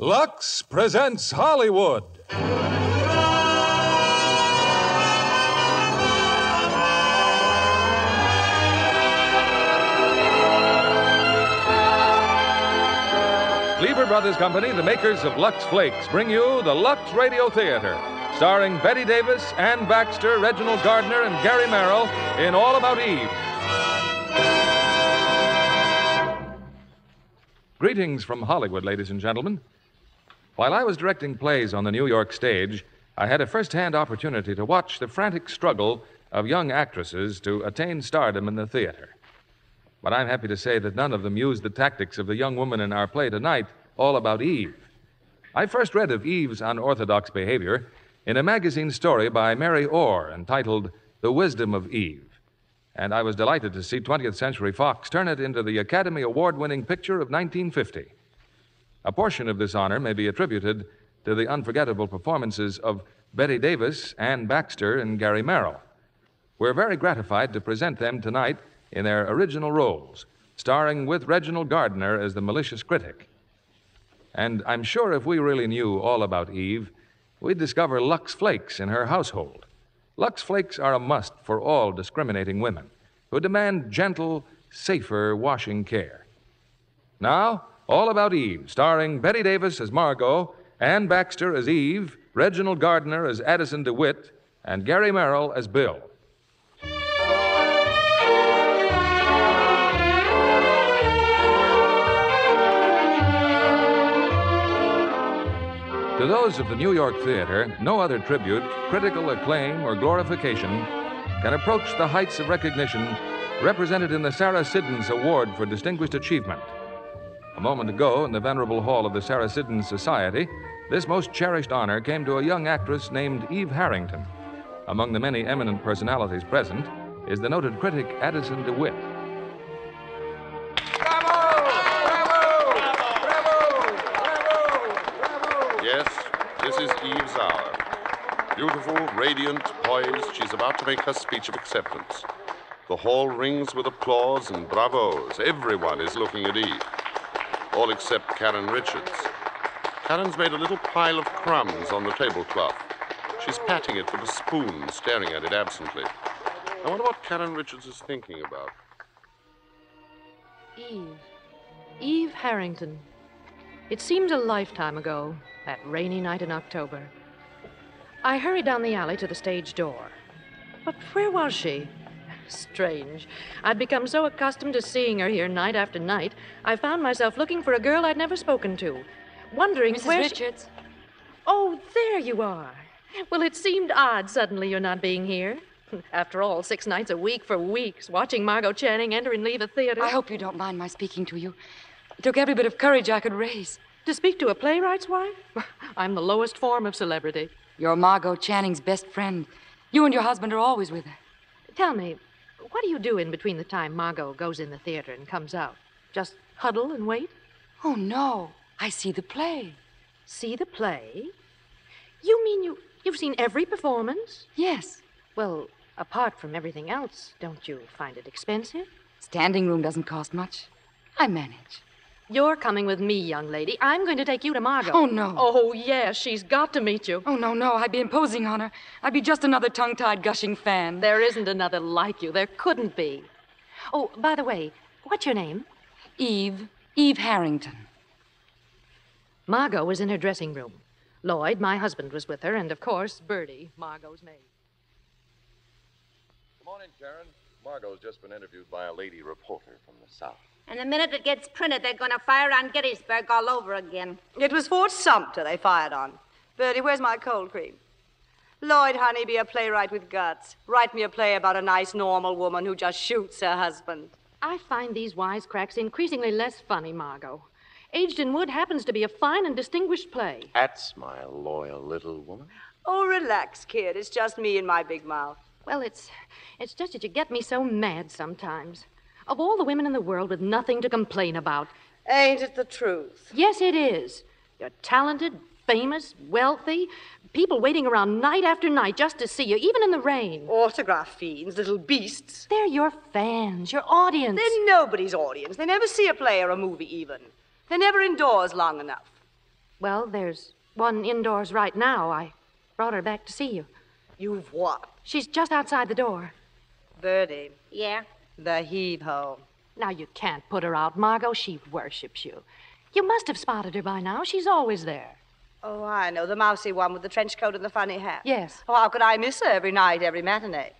Lux presents Hollywood. Lever Brothers Company, the makers of Lux Flakes, bring you the Lux Radio Theatre, starring Bette Davis, Anne Baxter, Reginald Gardiner, and Gary Merrill in All About Eve. Greetings from Hollywood, ladies and gentlemen. While I was directing plays on the New York stage, I had a first-hand opportunity to watch the frantic struggle of young actresses to attain stardom in the theater. But I'm happy to say that none of them used the tactics of the young woman in our play tonight, All About Eve. I first read of Eve's unorthodox behavior in a magazine story by Mary Orr entitled The Wisdom of Eve. And I was delighted to see 20th Century Fox turn it into the Academy Award-winning picture of 1950. A portion of this honor may be attributed to the unforgettable performances of Bette Davis, Anne Baxter, and Gary Merrill. We're very gratified to present them tonight in their original roles, starring with Reginald Gardiner as the malicious critic. And I'm sure if we really knew all about Eve, we'd discover Lux Flakes in her household. Lux Flakes are a must for all discriminating women who demand gentle, safer washing care. Now, All About Eve, starring Bette Davis as Margot, Anne Baxter as Eve, Reginald Gardiner as Addison DeWitt, and Gary Merrill as Bill. To those of the New York theater, no other tribute, critical acclaim, or glorification can approach the heights of recognition represented in the Sarah Siddons Award for Distinguished Achievement. A moment ago, in the venerable hall of the Sarah Siddons Society, this most cherished honor came to a young actress named Eve Harrington. Among the many eminent personalities present is the noted critic Addison DeWitt. This is Eve's hour. Beautiful, radiant, poised, she's about to make her speech of acceptance. The hall rings with applause and bravos. Everyone is looking at Eve, all except Karen Richards. Karen's made a little pile of crumbs on the tablecloth. She's patting it with a spoon, staring at it absently. I wonder what Karen Richards is thinking about. Eve Harrington. It seemed a lifetime ago, that rainy night in October. I hurried down the alley to the stage door. But where was she? Strange. I'd become so accustomed to seeing her here night after night, I found myself looking for a girl I'd never spoken to, wondering where Mrs. Richards. Oh, there you are. Well, it seemed odd suddenly your not being here. After all, 6 nights a week for weeks, watching Margot Channing enter and leave a theater. I hope you don't mind my speaking to you. It took every bit of courage I could raise. To speak to a playwright's wife? I'm the lowest form of celebrity. You're Margot Channing's best friend. You and your husband are always with her. Tell me, what do you do in between the time Margot goes in the theater and comes out? Just huddle and wait? Oh, no. I see the play. See the play? You mean you've seen every performance? Yes. Well, apart from everything else, don't you find it expensive? Standing room doesn't cost much. I manage. You're coming with me, young lady. I'm going to take you to Margot. Oh, no. Oh, yes, she's got to meet you. Oh, no, I'd be imposing on her. I'd be just another tongue-tied, gushing fan. There isn't another like you. There couldn't be. Oh, by the way, what's your name? Eve. Eve Harrington. Margot was in her dressing room. Lloyd, my husband, was with her, and, of course, Birdie, Margot's maid. Good morning, Karen. Margot's just been interviewed by a lady reporter from the South. And the minute it gets printed, they're going to fire on Gettysburg all over again. It was Fort Sumter they fired on. Bertie, where's my cold cream? Lloyd, honey, be a playwright with guts. Write me a play about a nice, normal woman who just shoots her husband. I find these wisecracks increasingly less funny, Margot. Aged in Wood happens to be a fine and distinguished play. That's my loyal little woman. Oh, relax, kid. It's just me and my big mouth. Well, it's just that you get me so mad sometimes. Of all the women in the world with nothing to complain about. Ain't it the truth? Yes, it is. You're talented, famous, wealthy. People waiting around night after night just to see you, even in the rain. Autograph fiends, little beasts. They're your fans, your audience. They're nobody's audience. They never see a play or a movie, even. They're never indoors long enough. Well, there's one indoors right now. I brought her back to see you. You've what? She's just outside the door. Birdie. Yeah? The heave-ho. Now, you can't put her out, Margot. She worships you. You must have spotted her by now. She's always there. Oh, I know. The mousy one with the trench coat and the funny hat. Yes. Oh, how could I miss her every night, every matinee?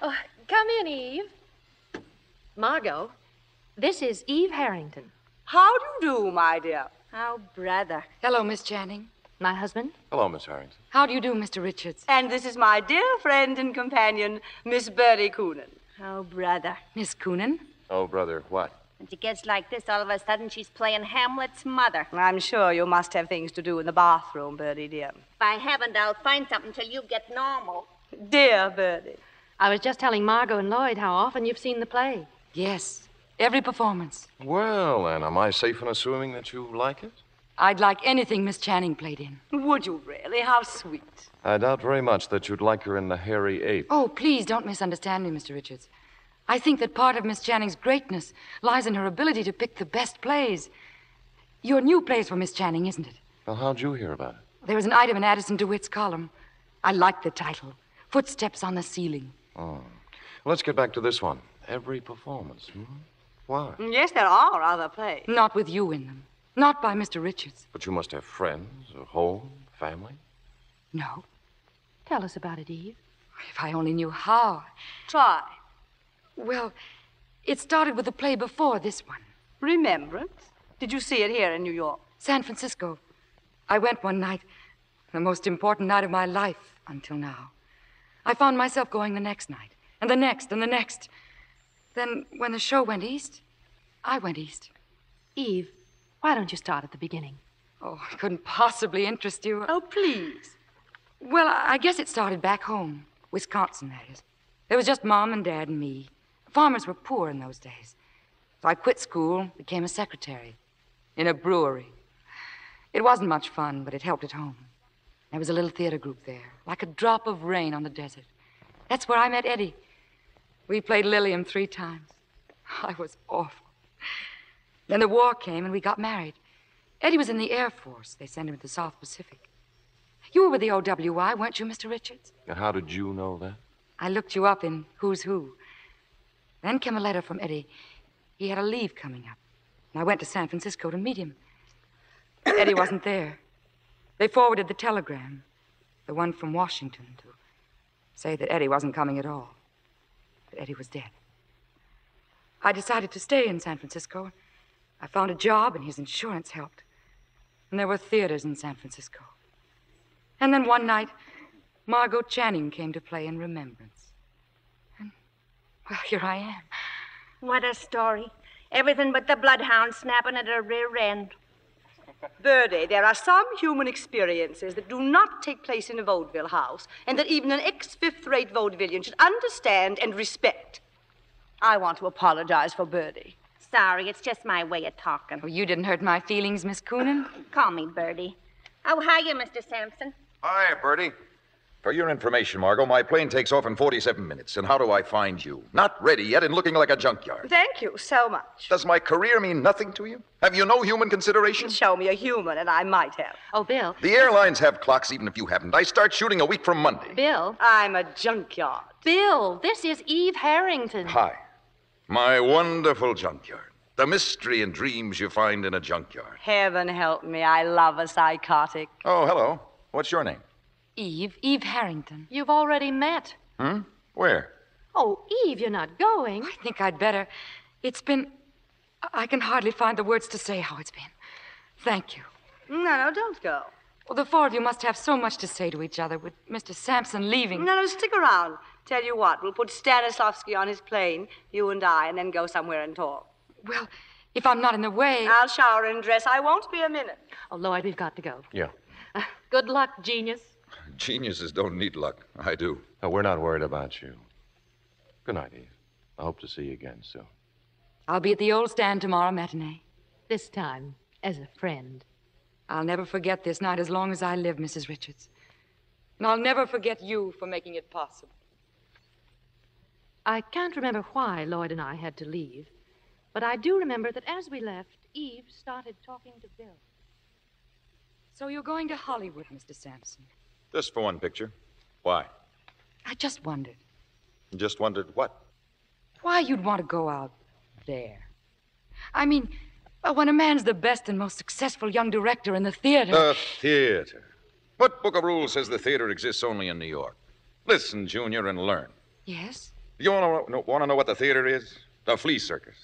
Oh, come in, Eve. Margot, this is Eve Harrington. How do you do, my dear? Oh, brother. Hello, Miss Channing. My husband. Hello, Miss Harrington. How do you do, Mr. Richards? And this is my dear friend and companion, Miss Birdie Coonan. Oh, brother. Miss Coonan? Oh, brother, what? When she gets like this, all of a sudden she's playing Hamlet's mother. I'm sure you must have things to do in the bathroom, Birdie, dear. If I haven't, I'll find something till you get normal. Dear Birdie. I was just telling Margot and Lloyd how often you've seen the play. Yes, every performance. Well, then, am I safe in assuming that you like it? I'd like anything Miss Channing played in. Would you really? How sweet. I doubt very much that you'd like her in The Hairy Ape. Oh, please don't misunderstand me, Mr. Richards. I think that part of Miss Channing's greatness lies in her ability to pick the best plays. Your new play's for Miss Channing, isn't it? Well, how'd you hear about it? There was an item in Addison DeWitt's column. I liked the title, Footsteps on the Ceiling. Oh. Well, let's get back to this one. Every performance, hmm? Why? Yes, there are other plays. Not with you in them. Not by Mr. Richards. But you must have friends, a home, family. No. Tell us about it, Eve. If I only knew how. Try. Well, it started with a play before this one. Remembrance? Did you see it here in New York? San Francisco. I went one night, the most important night of my life until now. I found myself going the next night, and the next, and the next. Then, when the show went east, I went east. Eve, why don't you start at the beginning? Oh, I couldn't possibly interest you. Oh, please. Well, I guess it started back home. Wisconsin, that is. There was just Mom and Dad and me. Farmers were poor in those days. So I quit school, became a secretary in a brewery. It wasn't much fun, but it helped at home. There was a little theater group there, like a drop of rain on the desert. That's where I met Eddie. We played Lilium 3 times. I was awful. Then the war came and we got married. Eddie was in the Air Force. They sent him to the South Pacific. You were with the OWI, weren't you, Mr. Richards? And how did you know that? I looked you up in Who's Who. Then came a letter from Eddie. He had a leave coming up. And I went to San Francisco to meet him. Eddie wasn't there. They forwarded the telegram, the one from Washington, to say that Eddie wasn't coming at all, that Eddie was dead. I decided to stay in San Francisco. I found a job, and his insurance helped. And there were theaters in San Francisco. And then one night, Margot Channing came to play in Remembrance. And, well, here I am. What a story. Everything but the bloodhound snapping at her rear end. Birdie, there are some human experiences that do not take place in a vaudeville house, and that even an ex-fifth-rate vaudevillian should understand and respect. I want to apologize for Birdie. Sorry, it's just my way of talking. Oh, you didn't hurt my feelings, Miss Coonan. Call me Birdie. Oh, hiya, Mr. Sampson. Hiya, Birdie. For your information, Margot, my plane takes off in 47 minutes. And how do I find you? Not ready yet and looking like a junkyard. Thank you so much. Does my career mean nothing to you? Have you no human consideration? Show me a human, and I might have. Oh, Bill. The airlines have clocks even if you haven't. I start shooting a week from Monday. Bill. I'm a junkyard. Bill, this is Eve Harrington. Hi. My wonderful junkyard. The mystery and dreams you find in a junkyard. Heaven help me, I love a psychotic. Oh, hello. What's your name? Eve, Eve Harrington. You've already met. Hmm? Where? Oh, Eve, you're not going. I think I'd better. It's been... I can hardly find the words to say how it's been. Thank you. No, don't go. Well, the four of you must have so much to say to each other with Mr. Sampson leaving. No, stick around. Tell you what, we'll put Stanislavski on his plane, you and I, and then go somewhere and talk. Well, if I'm not in the way... I'll shower and dress. I won't be a minute. Oh, Lloyd, we've got to go. Yeah. Good luck, genius. Geniuses don't need luck. I do. No, we're not worried about you. Good night, Eve. I hope to see you again soon. I'll be at the old stand tomorrow matinee. This time, as a friend. I'll never forget this night as long as I live, Mrs. Richards. And I'll never forget you for making it possible. I can't remember why Lloyd and I had to leave, but I do remember that as we left, Eve started talking to Bill. So you're going to Hollywood, Mr. Sampson? Just for one picture. Why? I just wondered. You just wondered what? Why you'd want to go out there. I mean, when a man's the best and most successful young director in the theater... The theater? What book of rules says the theater exists only in New York? Listen, Junior, and learn. Yes? You want to know what the theater is? The flea circus.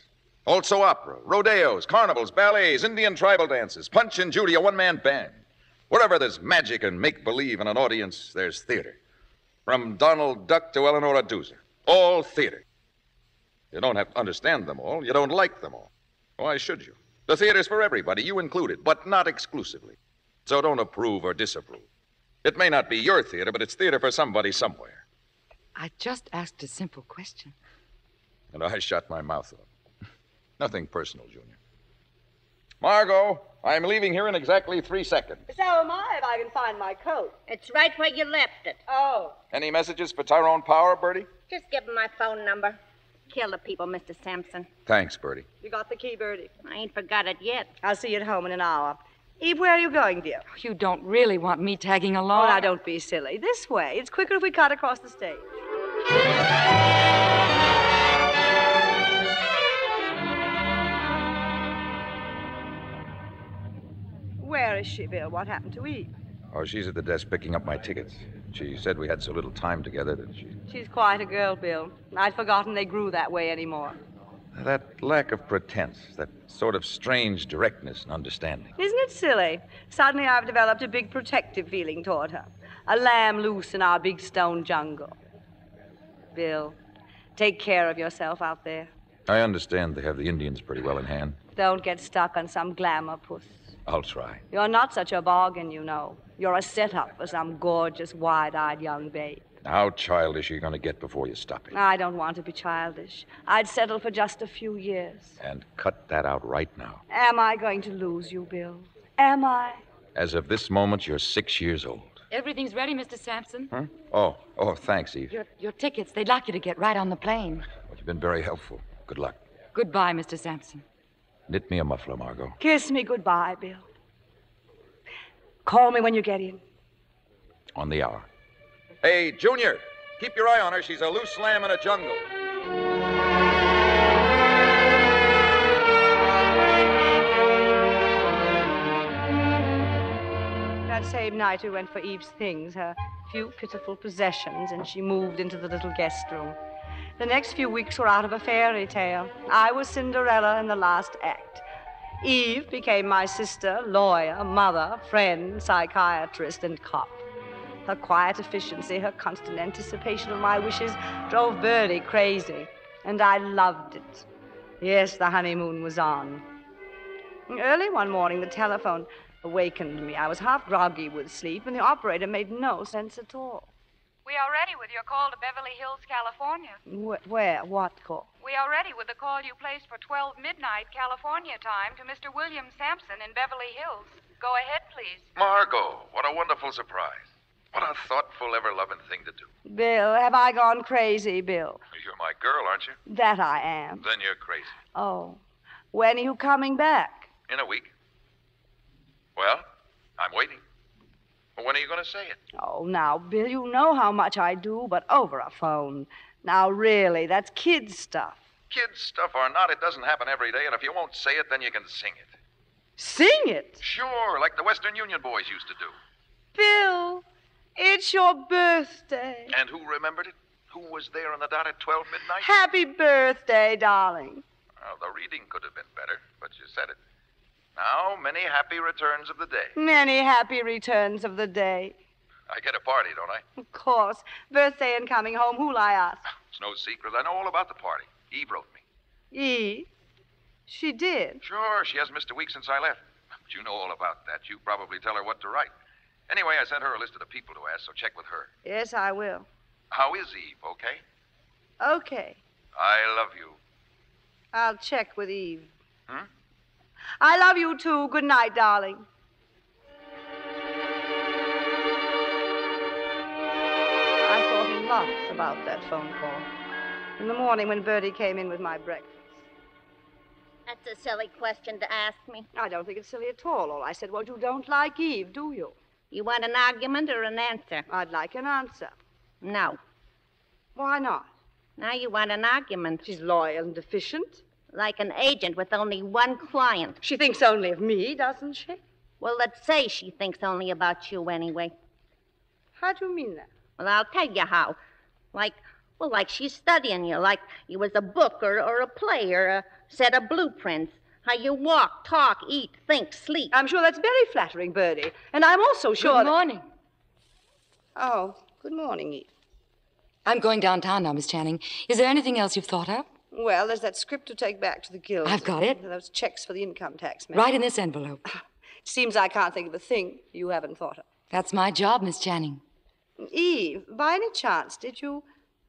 Also opera, rodeos, carnivals, ballets, Indian tribal dances, Punch and Judy, a one-man band. Wherever there's magic and make-believe and an audience, there's theater. From Donald Duck to Eleanor Doozer, all theater. You don't have to understand them all. You don't like them all. Why should you? The theater's for everybody, you included, but not exclusively. So don't approve or disapprove. It may not be your theater, but it's theater for somebody somewhere. I just asked a simple question. And I shut my mouth up. Nothing personal, Junior. Margot, I'm leaving here in exactly 3 seconds. So am I, if I can find my coat. It's right where you left it. Oh. Any messages for Tyrone Power, Bertie? Just give him my phone number. Kill the people, Mr. Sampson. Thanks, Bertie. You got the key, Bertie? I ain't forgot it yet. I'll see you at home in an hour. Eve, where are you going, dear? Oh, you don't really want me tagging along. Oh, now don't be silly. This way. It's quicker if we cut across the stage. Where is she, Bill? What happened to Eve? Oh, she's at the desk picking up my tickets. She said we had so little time together that she... She's quite a girl, Bill. I'd forgotten they grew that way anymore. That lack of pretense, that sort of strange directness and understanding. Isn't it silly? Suddenly I've developed a big protective feeling toward her. A lamb loose in our big stone jungle. Bill, take care of yourself out there. I understand they have the Indians pretty well in hand. Don't get stuck on some glamour puss. I'll try. You're not such a bargain, you know. You're a setup for some gorgeous, wide-eyed young babe. How childish are you going to get before you stop it? I don't want to be childish. I'd settle for just a few years. And cut that out right now. Am I going to lose you, Bill? Am I? As of this moment, you're 6 years old. Everything's ready, Mr. Sampson. Huh? Oh, thanks, Eve. Your tickets, they'd like you to get right on the plane. Well, you've been very helpful. Good luck. Goodbye, Mr. Sampson. Knit me a muffler, Margot. Kiss me goodbye, Bill. Call me when you get in. On the hour. Hey, Junior, keep your eye on her. She's a loose lamb in a jungle. That same night we went for Eve's things, her few pitiful possessions, and she moved into the little guest room. The next few weeks were out of a fairy tale. I was Cinderella in the last act. Eve became my sister, lawyer, mother, friend, psychiatrist, and cop. Her quiet efficiency, her constant anticipation of my wishes drove Birdie crazy, and I loved it. Yes, the honeymoon was on. Early one morning, the telephone awakened me. I was half groggy with sleep, and the operator made no sense at all. We are ready with your call to Beverly Hills, California. Where? What call? We are ready with the call you placed for 12 midnight California time to Mr. William Sampson in Beverly Hills. Go ahead, please. Margot, what a wonderful surprise. What a thoughtful, ever-loving thing to do. Bill, have I gone crazy, Bill? You're my girl, aren't you? That I am. Then you're crazy. Oh. When are you coming back? In a week. Well, I'm waiting. When are you going to say it? Oh, now, Bill, you know how much I do, but over a phone. Now, really, that's kid stuff. Kid stuff or not, it doesn't happen every day, and if you won't say it, then you can sing it. Sing it? Sure, like the Western Union boys used to do. Bill, it's your birthday. And who remembered it? Who was there on the dot at 12 midnight? Happy birthday, darling. Well, the reading could have been better, but you said it. Now, many happy returns of the day. Many happy returns of the day. I get a party, don't I? Of course. Birthday and coming home, who'll I ask? It's no secret. I know all about the party. Eve wrote me. Eve? She did? Sure. She hasn't missed a week since I left. But you know all about that. You probably tell her what to write. Anyway, I sent her a list of the people to ask, so check with her. Yes, I will. How is Eve, okay? Okay. I love you. I'll check with Eve. Hmm? I love you, too. Good night, darling. I thought lots about that phone call. In the morning when Birdie came in with my breakfast. That's a silly question to ask me. I don't think it's silly at all. All I said was, you don't like Eve, do you? You want an argument or an answer? I'd like an answer. No. Why not? Now you want an argument. She's loyal and efficient. Like an agent with only one client. She thinks only of me, doesn't she? Well, let's say she thinks only about you anyway. How do you mean that? Well, I'll tell you how. Like she's studying you, like you was a book or a play or a set of blueprints. How you walk, talk, eat, think, sleep. I'm sure that's very flattering, Birdie. And I'm also sure that... Good morning. Oh, good morning, Eve. I'm going downtown now, Miss Channing. Is there anything else you've thought of? Well, there's that script to take back to the Guild. I've got it. Those checks for the income tax man. Right in this envelope. Seems I can't think of a thing you haven't thought of. That's my job, Miss Channing. Eve, by any chance, did you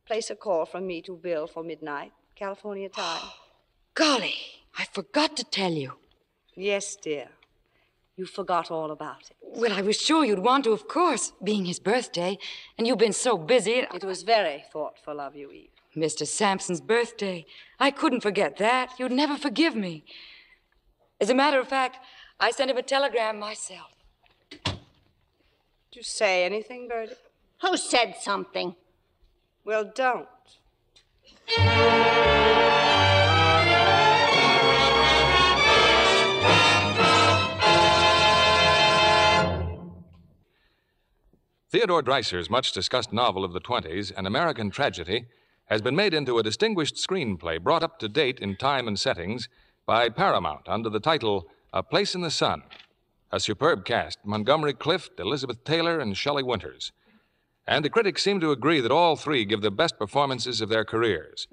place a call from me to Bill for midnight, California time? Golly, I forgot to tell you. Yes, dear. You forgot all about it. Well, I was sure you'd want to, of course, being his birthday, and you've been so busy. It was very thoughtful of you, Eve. Mr. Sampson's birthday. I couldn't forget that. You'd never forgive me. As a matter of fact, I sent him a telegram myself. Did you say anything, Birdie? Who said something? Well, don't. Theodore Dreiser's much-discussed novel of the 20s, An American Tragedy, has been made into a distinguished screenplay brought up to date in time and settings by Paramount under the title A Place in the Sun. A superb cast, Montgomery Clift, Elizabeth Taylor, and Shelley Winters. And the critics seem to agree that all three give the best performances of their careers.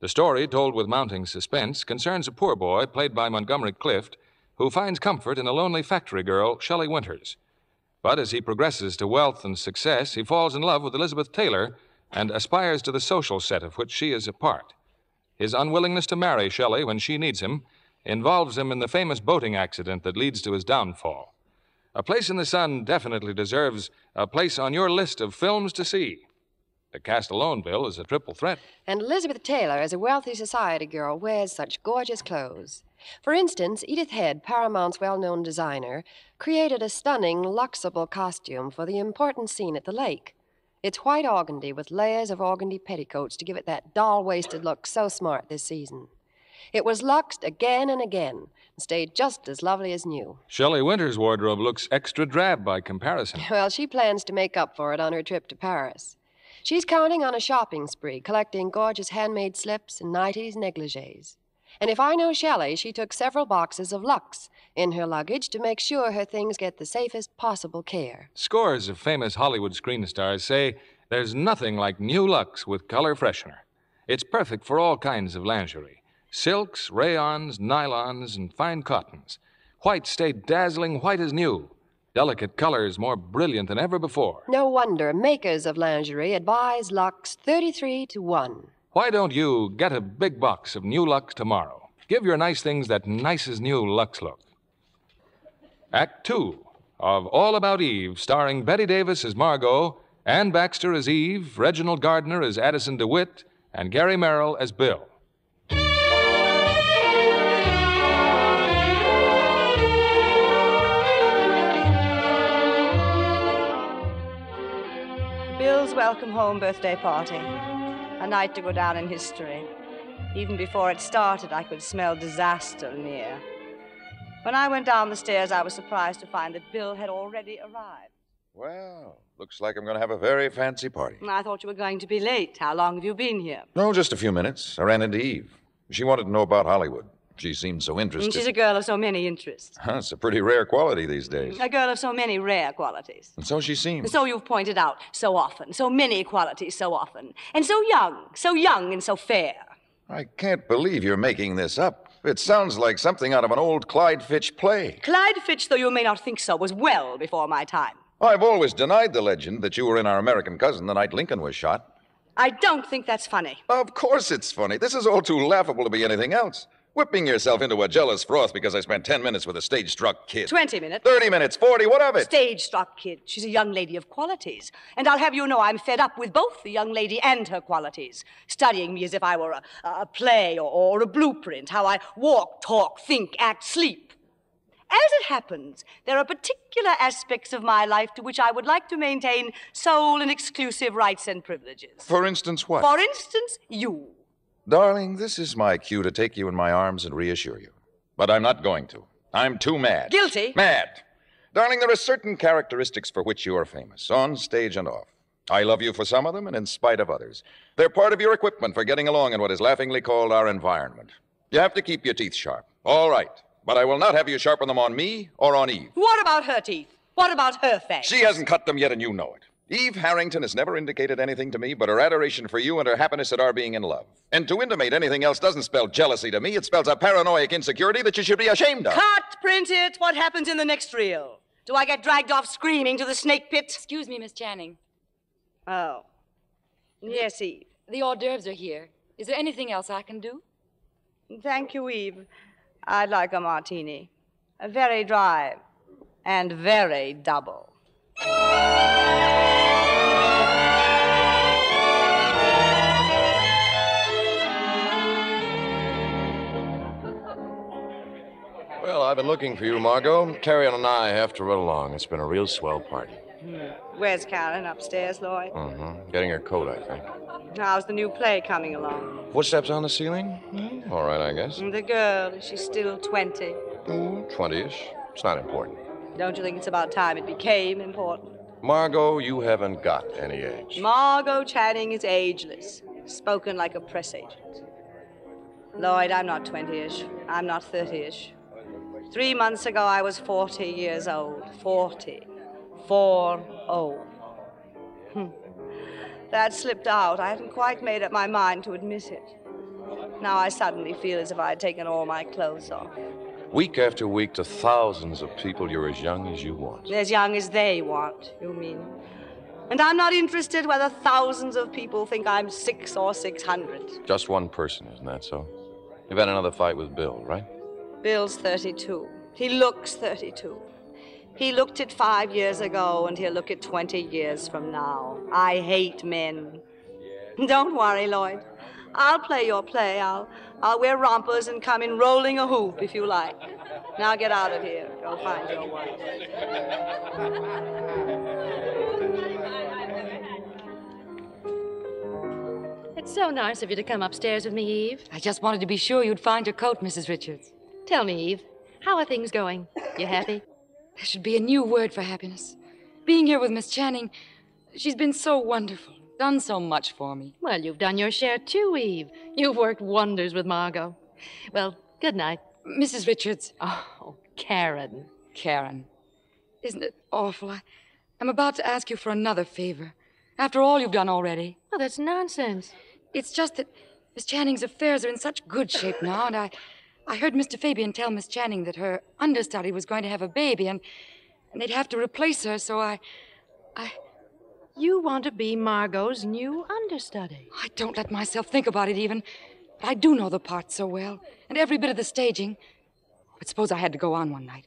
The story, told with mounting suspense, concerns a poor boy played by Montgomery Clift who finds comfort in a lonely factory girl, Shelley Winters. But as he progresses to wealth and success, he falls in love with Elizabeth Taylor and aspires to the social set of which she is a part. His unwillingness to marry Shelley when she needs him involves him in the famous boating accident that leads to his downfall. A Place in the Sun definitely deserves a place on your list of films to see. The cast alone, Bill, is a triple threat. And Elizabeth Taylor, as a wealthy society girl, wears such gorgeous clothes. For instance, Edith Head, Paramount's well-known designer, created a stunning, luxable costume for the important scene at the lake. It's white organdy with layers of organdy petticoats to give it that doll-waisted look so smart this season. It was luxed again and again and stayed just as lovely as new. Shelley Winters' wardrobe looks extra drab by comparison. Well, she plans to make up for it on her trip to Paris. She's counting on a shopping spree, collecting gorgeous handmade slips and 90s negligees. And if I know Shelley, she took several boxes of Lux in her luggage to make sure her things get the safest possible care. Scores of famous Hollywood screen stars say there's nothing like new Lux with color freshener. It's perfect for all kinds of lingerie. Silks, rayons, nylons, and fine cottons. Whites stay dazzling white as new. Delicate colors more brilliant than ever before. No wonder makers of lingerie advise Lux 33-1. Why don't you get a big box of new Lux tomorrow? Give your nice things that nice as new Lux look. Act 2 of All About Eve, starring Bette Davis as Margot, Anne Baxter as Eve, Reginald Gardiner as Addison DeWitt, and Gary Merrill as Bill. Bill's welcome home birthday party. A night to go down in history. Even before it started, I could smell disaster in the air. When I went down the stairs, I was surprised to find that Bill had already arrived. Well, looks like I'm going to have a very fancy party. I thought you were going to be late. How long have you been here? No, just a few minutes. I ran into Eve. She wanted to know about Hollywood. She seemed so interested. She's a girl of so many interests. That's a pretty rare quality these days. A girl of so many rare qualities. And so she seems. And so you've pointed out so often. So many qualities so often. And so young. So young and so fair. I can't believe you're making this up. It sounds like something out of an old Clyde Fitch play. Clyde Fitch, though you may not think so, was well before my time. I've always denied the legend that you were in Our American Cousin the night Lincoln was shot. I don't think that's funny. Of course it's funny. This is all too laughable to be anything else. Whipping yourself into a jealous froth because I spent 10 minutes with a stage-struck kid. 20 minutes. 30 minutes. 40. What of it? Stage-struck kid. She's a young lady of qualities. And I'll have you know I'm fed up with both the young lady and her qualities. Studying me as if I were a play or a blueprint. How I walk, talk, think, act, sleep. As it happens, there are particular aspects of my life to which I would like to maintain sole and exclusive rights and privileges. For instance, what? For instance, you. Darling, this is my cue to take you in my arms and reassure you. But I'm not going to. I'm too mad. Guilty? Mad. Darling, there are certain characteristics for which you are famous, on stage and off. I love you for some of them and in spite of others. They're part of your equipment for getting along in what is laughingly called our environment. You have to keep your teeth sharp. All right. But I will not have you sharpen them on me or on Eve. What about her teeth? What about her fangs? She hasn't cut them yet, and you know it. Eve Harrington has never indicated anything to me but her adoration for you and her happiness at our being in love. And to intimate anything else doesn't spell jealousy to me. It spells a paranoid insecurity that you should be ashamed of. Cut, print it. What happens in the next reel? Do I get dragged off screaming to the snake pit? Excuse me, Miss Channing. Oh. Yes, Eve. The hors d'oeuvres are here. Is there anything else I can do? Thank you, Eve. I'd like a martini. A very dry and very double. Well, I've been looking for you, Margot. Karen and I have to run along. It's been a real swell party. Where's Karen? Upstairs, Lloyd? Mm-hmm. Getting her coat, I think. How's the new play coming along? Footsteps on the Ceiling? Mm-hmm. All right, I guess. The girl, is she still 20? 20-ish. It's not important. Don't you think it's about time it became important? Margot, you haven't got any age. Margot Channing is ageless. Spoken like a press agent. Lloyd, I'm not 20-ish. I'm not 30-ish. 3 months ago, I was 40 years old. 40. 4-0. That slipped out. I hadn't quite made up my mind to admit it. Now I suddenly feel as if I had taken all my clothes off. Week after week to thousands of people, you're as young as you want. As young as they want, you mean. And I'm not interested whether thousands of people think I'm 6 or 600. Just one person, isn't that so? You've had another fight with Bill, right? Bill's 32. He looks 32. He looked it 5 years ago, and he'll look it 20 years from now. I hate men. Don't worry, Lloyd. I'll play your play. I'll wear rompers and come in rolling a hoop, if you like. Now get out of here. Go find your wife. It's so nice of you to come upstairs with me, Eve. I just wanted to be sure you'd find your coat, Mrs. Richards. Tell me, Eve, how are things going? You happy? There should be a new word for happiness. Being here with Miss Channing, she's been so wonderful, done so much for me. Well, you've done your share too, Eve. You've worked wonders with Margot. Well, good night. Mrs. Richards. Oh, Karen. Karen. Isn't it awful? I'm about to ask you for another favor. After all you've done already. Oh, that's nonsense. It's just that Miss Channing's affairs are in such good shape now, and I heard Mr. Fabian tell Miss Channing that her understudy was going to have a baby, and they'd have to replace her, so I... You want to be Margot's new understudy. I don't let myself think about it, even. But I do know the part so well, and every bit of the staging. But suppose I had to go on one night,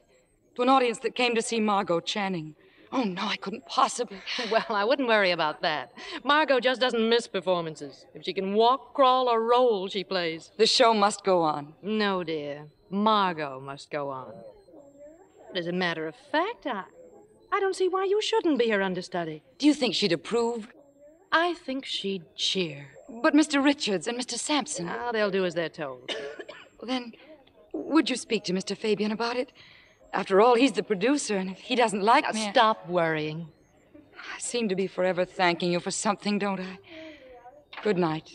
to an audience that came to see Margot Channing. Oh, no, I couldn't possibly. Well, I wouldn't worry about that. Margot just doesn't miss performances. If she can walk, crawl, or roll, she plays. The show must go on. No, dear. Margot must go on. But as a matter of fact, I don't see why you shouldn't be her understudy. Do you think she'd approve? I think she'd cheer. But Mr. Richards and Mr. Sampson... Ah, they'll do as they're told. Then, would you speak to Mr. Fabian about it? After all, he's the producer, and if he doesn't like me... Stop worrying. I seem to be forever thanking you for something, don't I? Good night,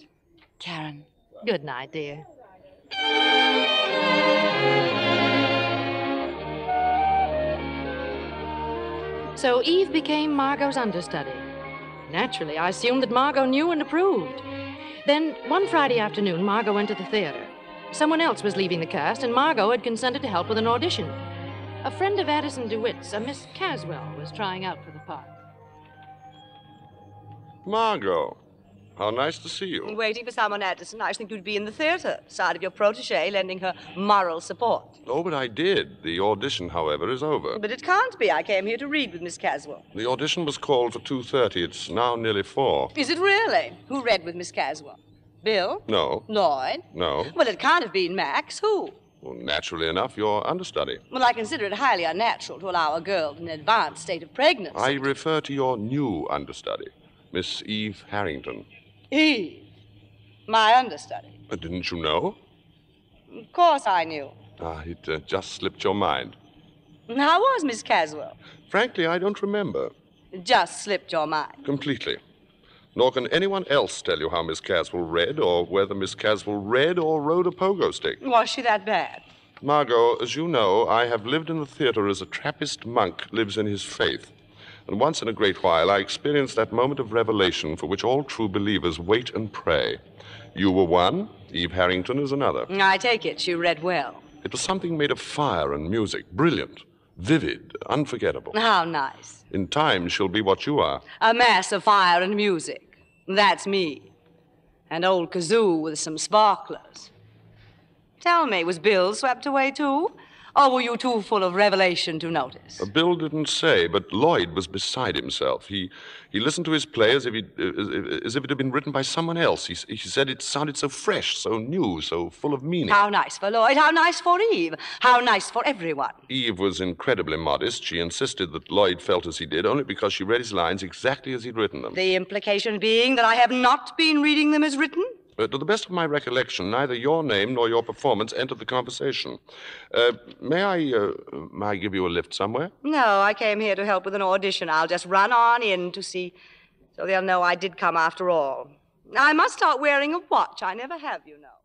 Karen. Good night, dear. So Eve became Margot's understudy. Naturally, I assumed that Margot knew and approved. Then, one Friday afternoon, Margot went to the theater. Someone else was leaving the cast, and Margot had consented to help with an audition. A friend of Addison DeWitt's, a Miss Caswell, was trying out for the part. Margot, How nice to see you. I'm waiting for someone, Addison. I think you'd be in the theater, side of your protege, lending her moral support. Oh, but I did. The audition, however, is over. But it can't be. I came here to read with Miss Caswell. The audition was called for 2:30. It's now nearly 4. Is it really? Who read with Miss Caswell? Bill? No. Lloyd? No. Well, it can't have been Max. Who? Well, naturally enough, your understudy. Well, I consider it highly unnatural to allow a girl in an advanced state of pregnancy. I refer to your new understudy, Miss Eve Harrington. Eve? My understudy. Didn't you know? Of course I knew. It just slipped your mind. How was Miss Caswell? Frankly, I don't remember. It just slipped your mind? Completely. Nor can anyone else tell you how Miss Caswell read or whether Miss Caswell read or rode a pogo stick. Was she that bad? Margot, as you know, I have lived in the theater as a Trappist monk lives in his faith. And once in a great while, I experienced that moment of revelation for which all true believers wait and pray. You were one, Eve Harrington is another. I take it she read well. It was something made of fire and music, brilliant. Vivid, unforgettable. How nice. In time, she'll be what you are. A mass of fire and music. That's me. An old kazoo with some sparklers. Tell me, was Bill swept away too? Or were you too full of revelation to notice? Bill didn't say, but Lloyd was beside himself. He listened to his play as if it had been written by someone else. He said it sounded so fresh, so new, so full of meaning. How nice for Lloyd, how nice for Eve, how nice for everyone. Eve was incredibly modest. She insisted that Lloyd felt as he did only because she read his lines exactly as he'd written them. The implication being that I have not been reading them as written? To the best of my recollection, neither your name nor your performance entered the conversation. May I give you a lift somewhere? No, I came here to help with an audition. I'll just run on in to see, so they'll know I did come after all. I must start wearing a watch. I never have, you know.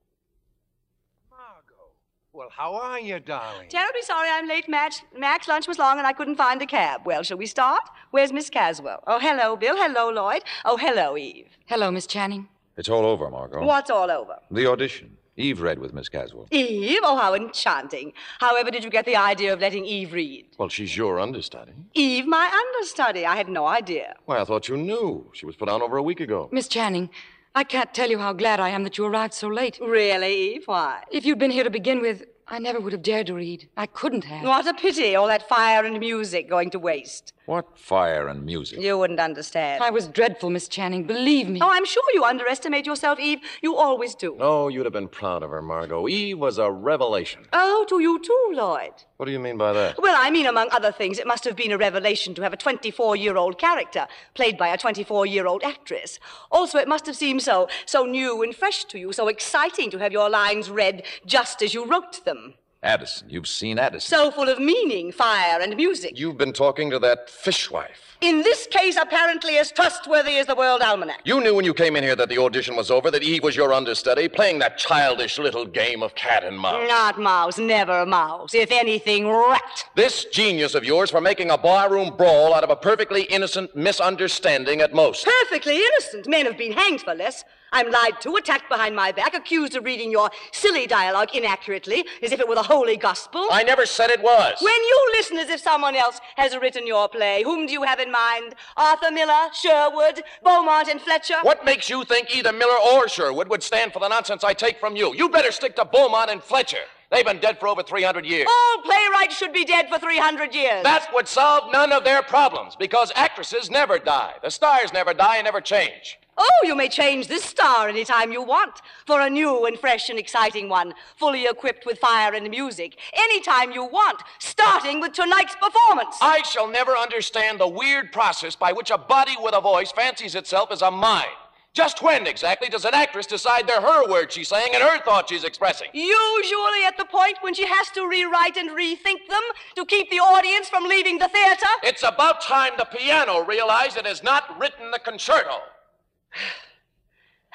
Margot. Well, how are you, darling? Terribly sorry I'm late, Max. Lunch was long and I couldn't find a cab. Well, shall we start? Where's Miss Caswell? Oh, hello, Bill. Hello, Lloyd. Oh, hello, Eve. Hello, Miss Channing. It's all over, Margot. What's all over? The audition. Eve read with Miss Caswell. Eve? Oh, how enchanting. However did you get the idea of letting Eve read? Well, she's your understudy. Eve, my understudy. I had no idea. Why, I thought you knew. She was put on over a week ago. Miss Channing, I can't tell you how glad I am that you arrived so late. Really, Eve? Why? If you'd been here to begin with, I never would have dared to read. I couldn't have. What a pity, all that fire and music going to waste. What fire and music? You wouldn't understand. I was dreadful, Miss Channing, believe me. Oh, I'm sure you underestimate yourself, Eve. You always do. Oh, you'd have been proud of her, Margot. Eve was a revelation. Oh, to you too, Lloyd. What do you mean by that? Well, I mean, among other things, it must have been a revelation to have a 24-year-old character played by a 24-year-old actress. Also, it must have seemed so new and fresh to you, so exciting to have your lines read just as you wrote them. Addison, you've seen Addison. So full of meaning, fire, and music. You've been talking to that fishwife. In this case, apparently as trustworthy as the World Almanac. You knew when you came in here that the audition was over, that Eve was your understudy, playing that childish little game of cat and mouse. Not mouse, never mouse. If anything, rat. This genius of yours for making a barroom brawl out of a perfectly innocent misunderstanding at most. Perfectly innocent? Men have been hanged for less. I'm lied to, attacked behind my back, accused of reading your silly dialogue inaccurately, as if it were the holy gospel. I never said it was. When you listen as if someone else has written your play, whom do you have in mind? Arthur Miller, Sherwood, Beaumont and Fletcher? What makes you think either Miller or Sherwood would stand for the nonsense I take from you? You better stick to Beaumont and Fletcher. They've been dead for over 300 years. All playwrights should be dead for 300 years. That would solve none of their problems, because actresses never die. The stars never die and never change. Oh, you may change this star any time you want for a new and fresh and exciting one, fully equipped with fire and music, any time you want, starting with tonight's performance. I shall never understand the weird process by which a body with a voice fancies itself as a mind. Just when, exactly, does an actress decide they're her words she's saying and her thoughts she's expressing? Usually at the point when she has to rewrite and rethink them to keep the audience from leaving the theater. It's about time the piano realized it has not written the concerto.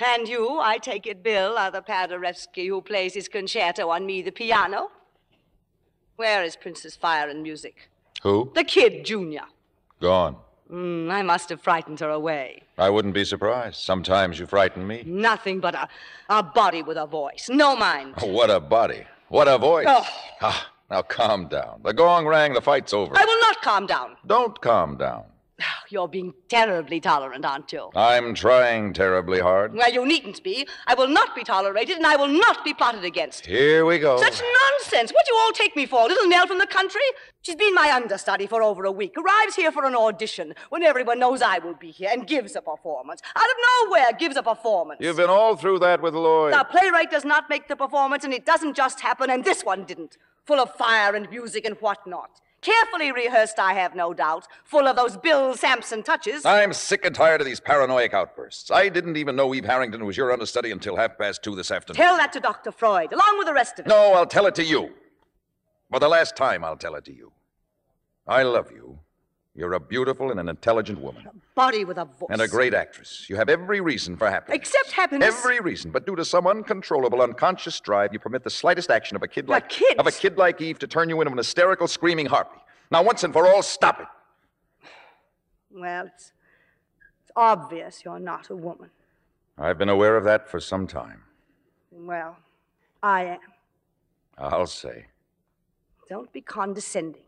And you, I take it, Bill, are the Paderewski who plays his concerto on me, the piano? Where is Princess Fire and Music? Who? The kid, Junior. Gone. I must have frightened her away. I wouldn't be surprised. Sometimes you frighten me. Nothing but a body with a voice. No mind. Oh, what a body. What a voice. Oh. Ah, now calm down. The gong rang. The fight's over. I will not calm down. Don't calm down. You're being terribly tolerant, aren't you? I'm trying terribly hard. Well, you needn't be. I will not be tolerated, and I will not be plotted against. Here we go. Such nonsense. What do you all take me for? Little Nell from the country? She's been my understudy for over a week. Arrives here for an audition when everyone knows I will be here and gives a performance. Out of nowhere, gives a performance. You've been all through that with Lloyd. The playwright does not make the performance, and it doesn't just happen, and this one didn't. Full of fire and music and whatnot. Carefully rehearsed, I have no doubt, full of those Bill Sampson touches. I'm sick and tired of these paranoid outbursts. I didn't even know Eve Harrington was your understudy until 2:30 this afternoon. Tell that to Dr. Freud, along with the rest of it. No, I'll tell it to you. For the last time, I'll tell it to you. I love you. You're a beautiful and an intelligent woman. A body with a voice. And a great actress. You have every reason for happiness. Except happiness. Every reason, but due to some uncontrollable, unconscious drive, you permit the slightest action of a kid like Eve to turn you into an hysterical, screaming harpy. Now, once and for all, stop it. Well, it's obvious you're not a woman. I've been aware of that for some time. Well, I am. I'll say. Don't be condescending.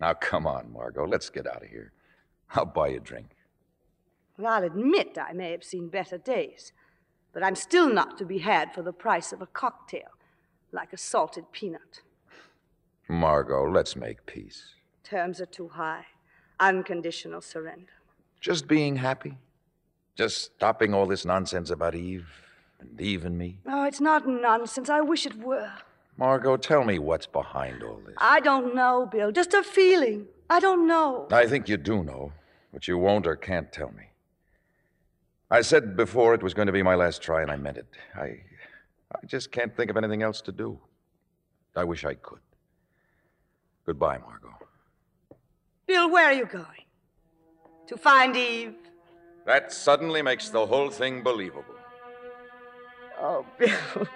Now, come on, Margot. Let's get out of here. I'll buy you a drink. Well, I'll admit I may have seen better days, but I'm still not to be had for the price of a cocktail, like a salted peanut. Margot, let's make peace. Terms are too high. Unconditional surrender. Just being happy? Just stopping all this nonsense about Eve and me? Oh, it's not nonsense. I wish it were. Margot, tell me what's behind all this. I don't know, Bill. Just a feeling. I don't know. I think you do know, but you won't or can't tell me. I said before it was going to be my last try, and I meant it. I just can't think of anything else to do. I wish I could. Goodbye, Margot. Bill, where are you going? To find Eve? That suddenly makes the whole thing believable. Oh, Bill...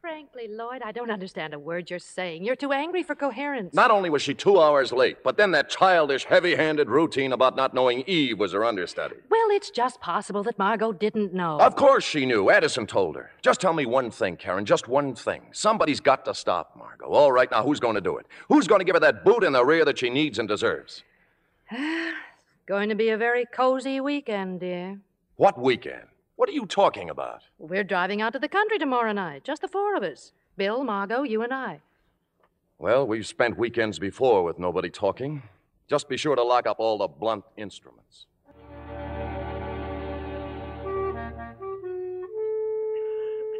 Frankly, Lloyd, I don't understand a word you're saying. You're too angry for coherence. Not only was she 2 hours late, but then that childish, heavy-handed routine about not knowing Eve was her understudy. Well, it's just possible that Margot didn't know. Of course she knew. Addison told her. Just tell me one thing, Karen, just one thing. Somebody's got to stop Margot. All right, now who's going to do it? Who's going to give her that boot in the rear that she needs and deserves? Going to be a very cozy weekend, dear. What weekend? What are you talking about? We're driving out to the country tomorrow night, just the four of us. Bill, Margot, you and I. Well, we've spent weekends before with nobody talking. Just be sure to lock up all the blunt instruments.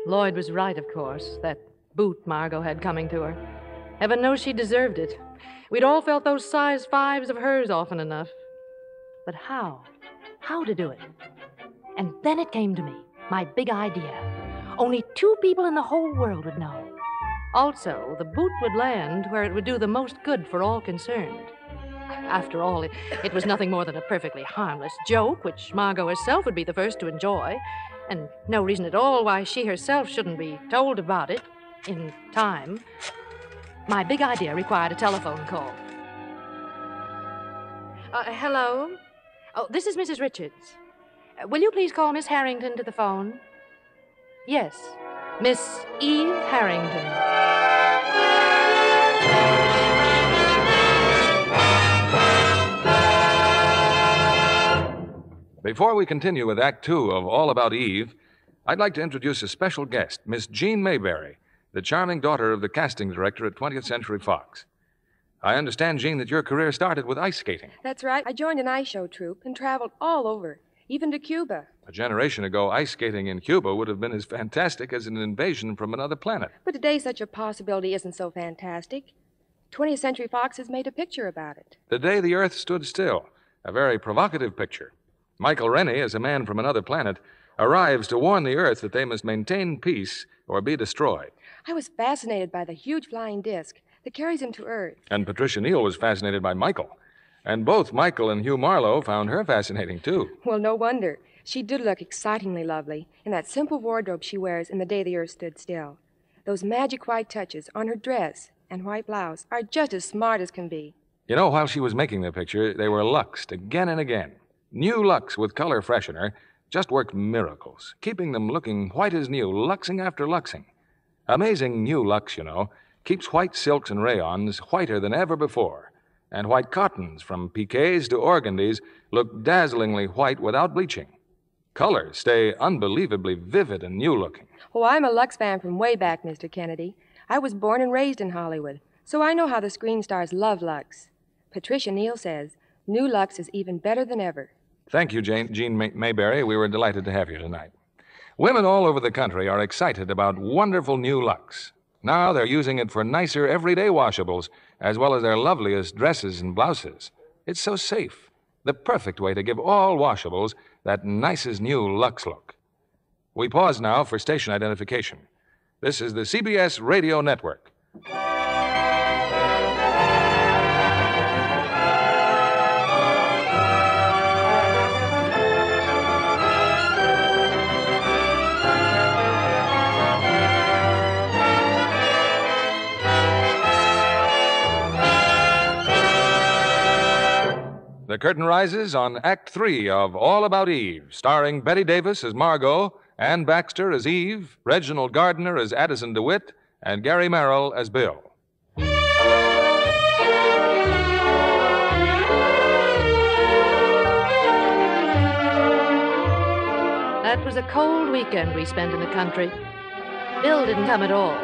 Lloyd was right, of course, that boot Margot had coming to her. Heaven knows she deserved it. We'd all felt those size fives of hers often enough. But how? How to do it? And then it came to me, my big idea. Only two people in the whole world would know. Also, the boot would land where it would do the most good for all concerned. After all, it was nothing more than a perfectly harmless joke, which Margot herself would be the first to enjoy, and no reason at all why she herself shouldn't be told about it in time. My big idea required a telephone call. Hello? Oh, this is Mrs. Richards. Will you please call Miss Harrington to the phone? Yes, Miss Eve Harrington. Before we continue with Act Two of All About Eve, I'd like to introduce a special guest, Miss Jean Mayberry, the charming daughter of the casting director at 20th Century Fox. I understand, Jean, that your career started with ice skating. That's right. I joined an ice show troupe and traveled all over. Even to Cuba. A generation ago, ice skating in Cuba would have been as fantastic as an invasion from another planet. But today, such a possibility isn't so fantastic. 20th Century Fox has made a picture about it. The Day the Earth Stood Still, a very provocative picture. Michael Rennie, as a man from another planet, arrives to warn the Earth that they must maintain peace or be destroyed. I was fascinated by the huge flying disc that carries him to Earth. And Patricia Neal was fascinated by Michael. And both Michael and Hugh Marlowe found her fascinating, too. Well, no wonder. She did look excitingly lovely in that simple wardrobe she wears in The Day the Earth Stood Still. Those magic white touches on her dress and white blouse are just as smart as can be. You know, while she was making the picture, they were luxed again and again. New Lux with color freshener Just worked miracles, keeping them looking white as new, luxing after luxing. Amazing new Lux, you know, keeps white silks and rayons whiter than ever before. And white cottons, from piqués to organdies, look dazzlingly white without bleaching. Colors stay unbelievably vivid and new-looking. Oh, I'm a Lux fan from way back, Mr. Kennedy. I was born and raised in Hollywood, so I know how the screen stars love Lux. Patricia Neal says, new Lux is even better than ever. Thank you, Jean Mayberry. We were delighted to have you tonight. Women all over the country are excited about wonderful new Lux. Now they're using it for nicer everyday washables, as well as their loveliest dresses and blouses. It's so safe, the perfect way to give all washables that nicest new Lux look. We pause now for station identification. This is the CBS Radio Network. The curtain rises on Act 3 of All About Eve, starring Bette Davis as Margot, Anne Baxter as Eve, Reginald Gardiner as Addison DeWitt, and Gary Merrill as Bill. That was a cold weekend we spent in the country. Bill didn't come at all.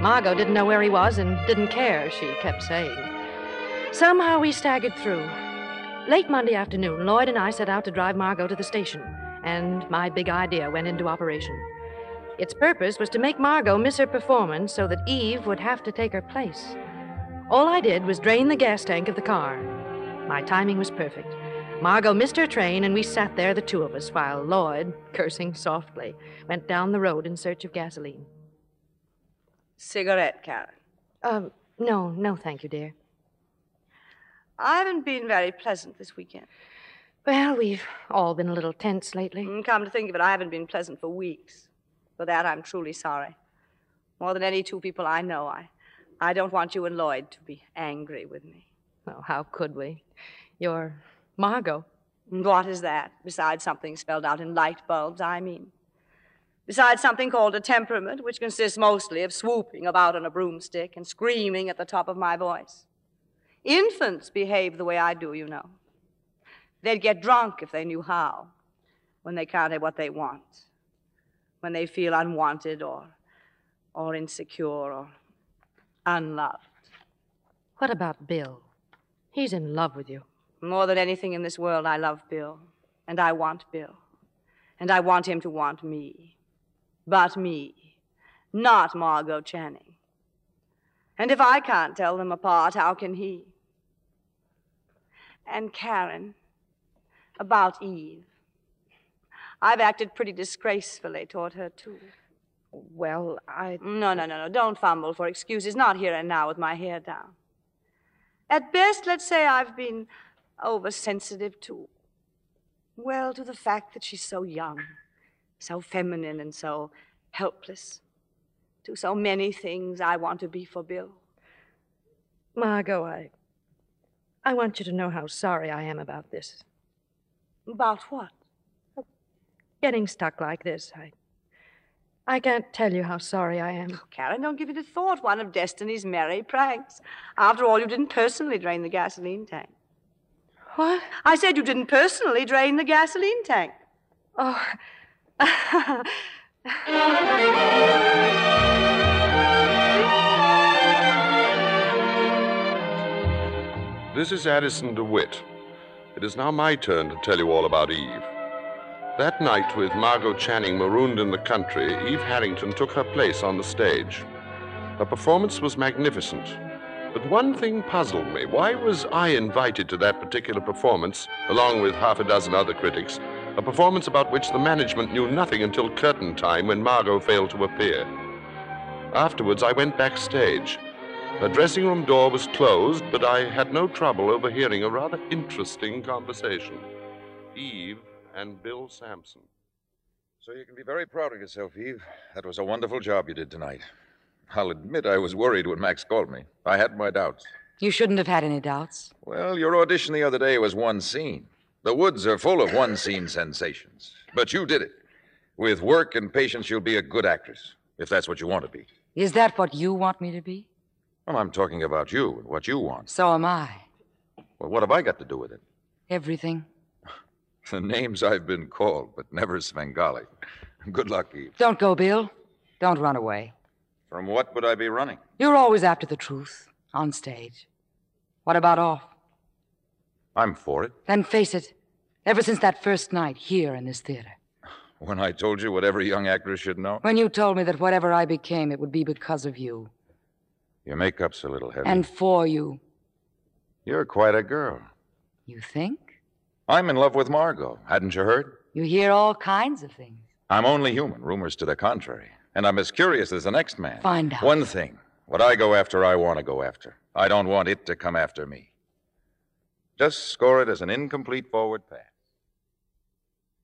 Margot didn't know where he was and didn't care, she kept saying. Somehow we staggered through. Late Monday afternoon, Lloyd and I set out to drive Margot to the station, and my big idea went into operation. Its purpose was to make Margot miss her performance so that Eve would have to take her place. All I did was drain the gas tank of the car. My timing was perfect. Margot missed her train, and we sat there, the two of us, while Lloyd, cursing softly, went down the road in search of gasoline. Cigarette, Karen? No, thank you, dear. I haven't been very pleasant this weekend. Well, we've all been a little tense lately. Come to think of it, I haven't been pleasant for weeks. For that, I'm truly sorry. More than any two people I know, I don't want you and Lloyd to be angry with me. Well, how could we? You're Margot. What is that, besides something spelled out in light bulbs, I mean? Besides something called a temperament, which consists mostly of swooping about on a broomstick and screaming at the top of my voice. Infants behave the way I do, you know. They'd get drunk if they knew how, when they can't have what they want, when they feel unwanted or insecure or unloved. What about Bill? He's in love with you. More than anything in this world, I love Bill, and I want Bill, and I want him to want me. But me, not Margot Channing. And if I can't tell them apart, how can he? And Karen, about Eve. I've acted pretty disgracefully toward her, too. Well, No, don't fumble for excuses. Not here and now with my hair down. At best, let's say I've been oversensitive to, well, to the fact that she's so young, so feminine and so helpless. To so many things I want to be for Bill. Margot, I want you to know how sorry I am about this. About what? Getting stuck like this. I can't tell you how sorry I am. Oh, Karen, don't give it a thought. One of Destiny's merry pranks. After all, you didn't personally drain the gasoline tank. What? I said you didn't personally drain the gasoline tank. Oh. This is Addison DeWitt. It is now my turn to tell you all about Eve. That night, with Margot Channing marooned in the country, Eve Harrington took her place on the stage. Her performance was magnificent. But one thing puzzled me. Why was I invited to that particular performance, along with half a dozen other critics, a performance about which the management knew nothing until curtain time when Margot failed to appear? Afterwards, I went backstage. The dressing room door was closed, but I had no trouble overhearing a rather interesting conversation. Eve and Bill Sampson. So you can be very proud of yourself, Eve. That was a wonderful job you did tonight. I'll admit I was worried when Max called me. I had my doubts. You shouldn't have had any doubts. Well, your audition the other day was one scene. The woods are full of one-scene sensations, but you did it. With work and patience, you'll be a good actress, if that's what you want to be. Is that what you want me to be? Well, I'm talking about you and what you want. So am I. Well, what have I got to do with it? Everything. The names I've been called, but never Svengali. Good luck, Eve. Don't go, Bill. Don't run away. From what would I be running? You're always after the truth, on stage. What about off? I'm for it. Then face it. Ever since that first night here in this theater. When I told you what every young actress should know? When you told me that whatever I became, it would be because of you. Your makeup's a little heavy. And for you. You're quite a girl. You think? I'm in love with Margot. Hadn't you heard? You hear all kinds of things. I'm only human, rumors to the contrary. And I'm as curious as the next man. Find out. One thing. What I go after, I want to go after. I don't want it to come after me. Just score it as an incomplete forward pass.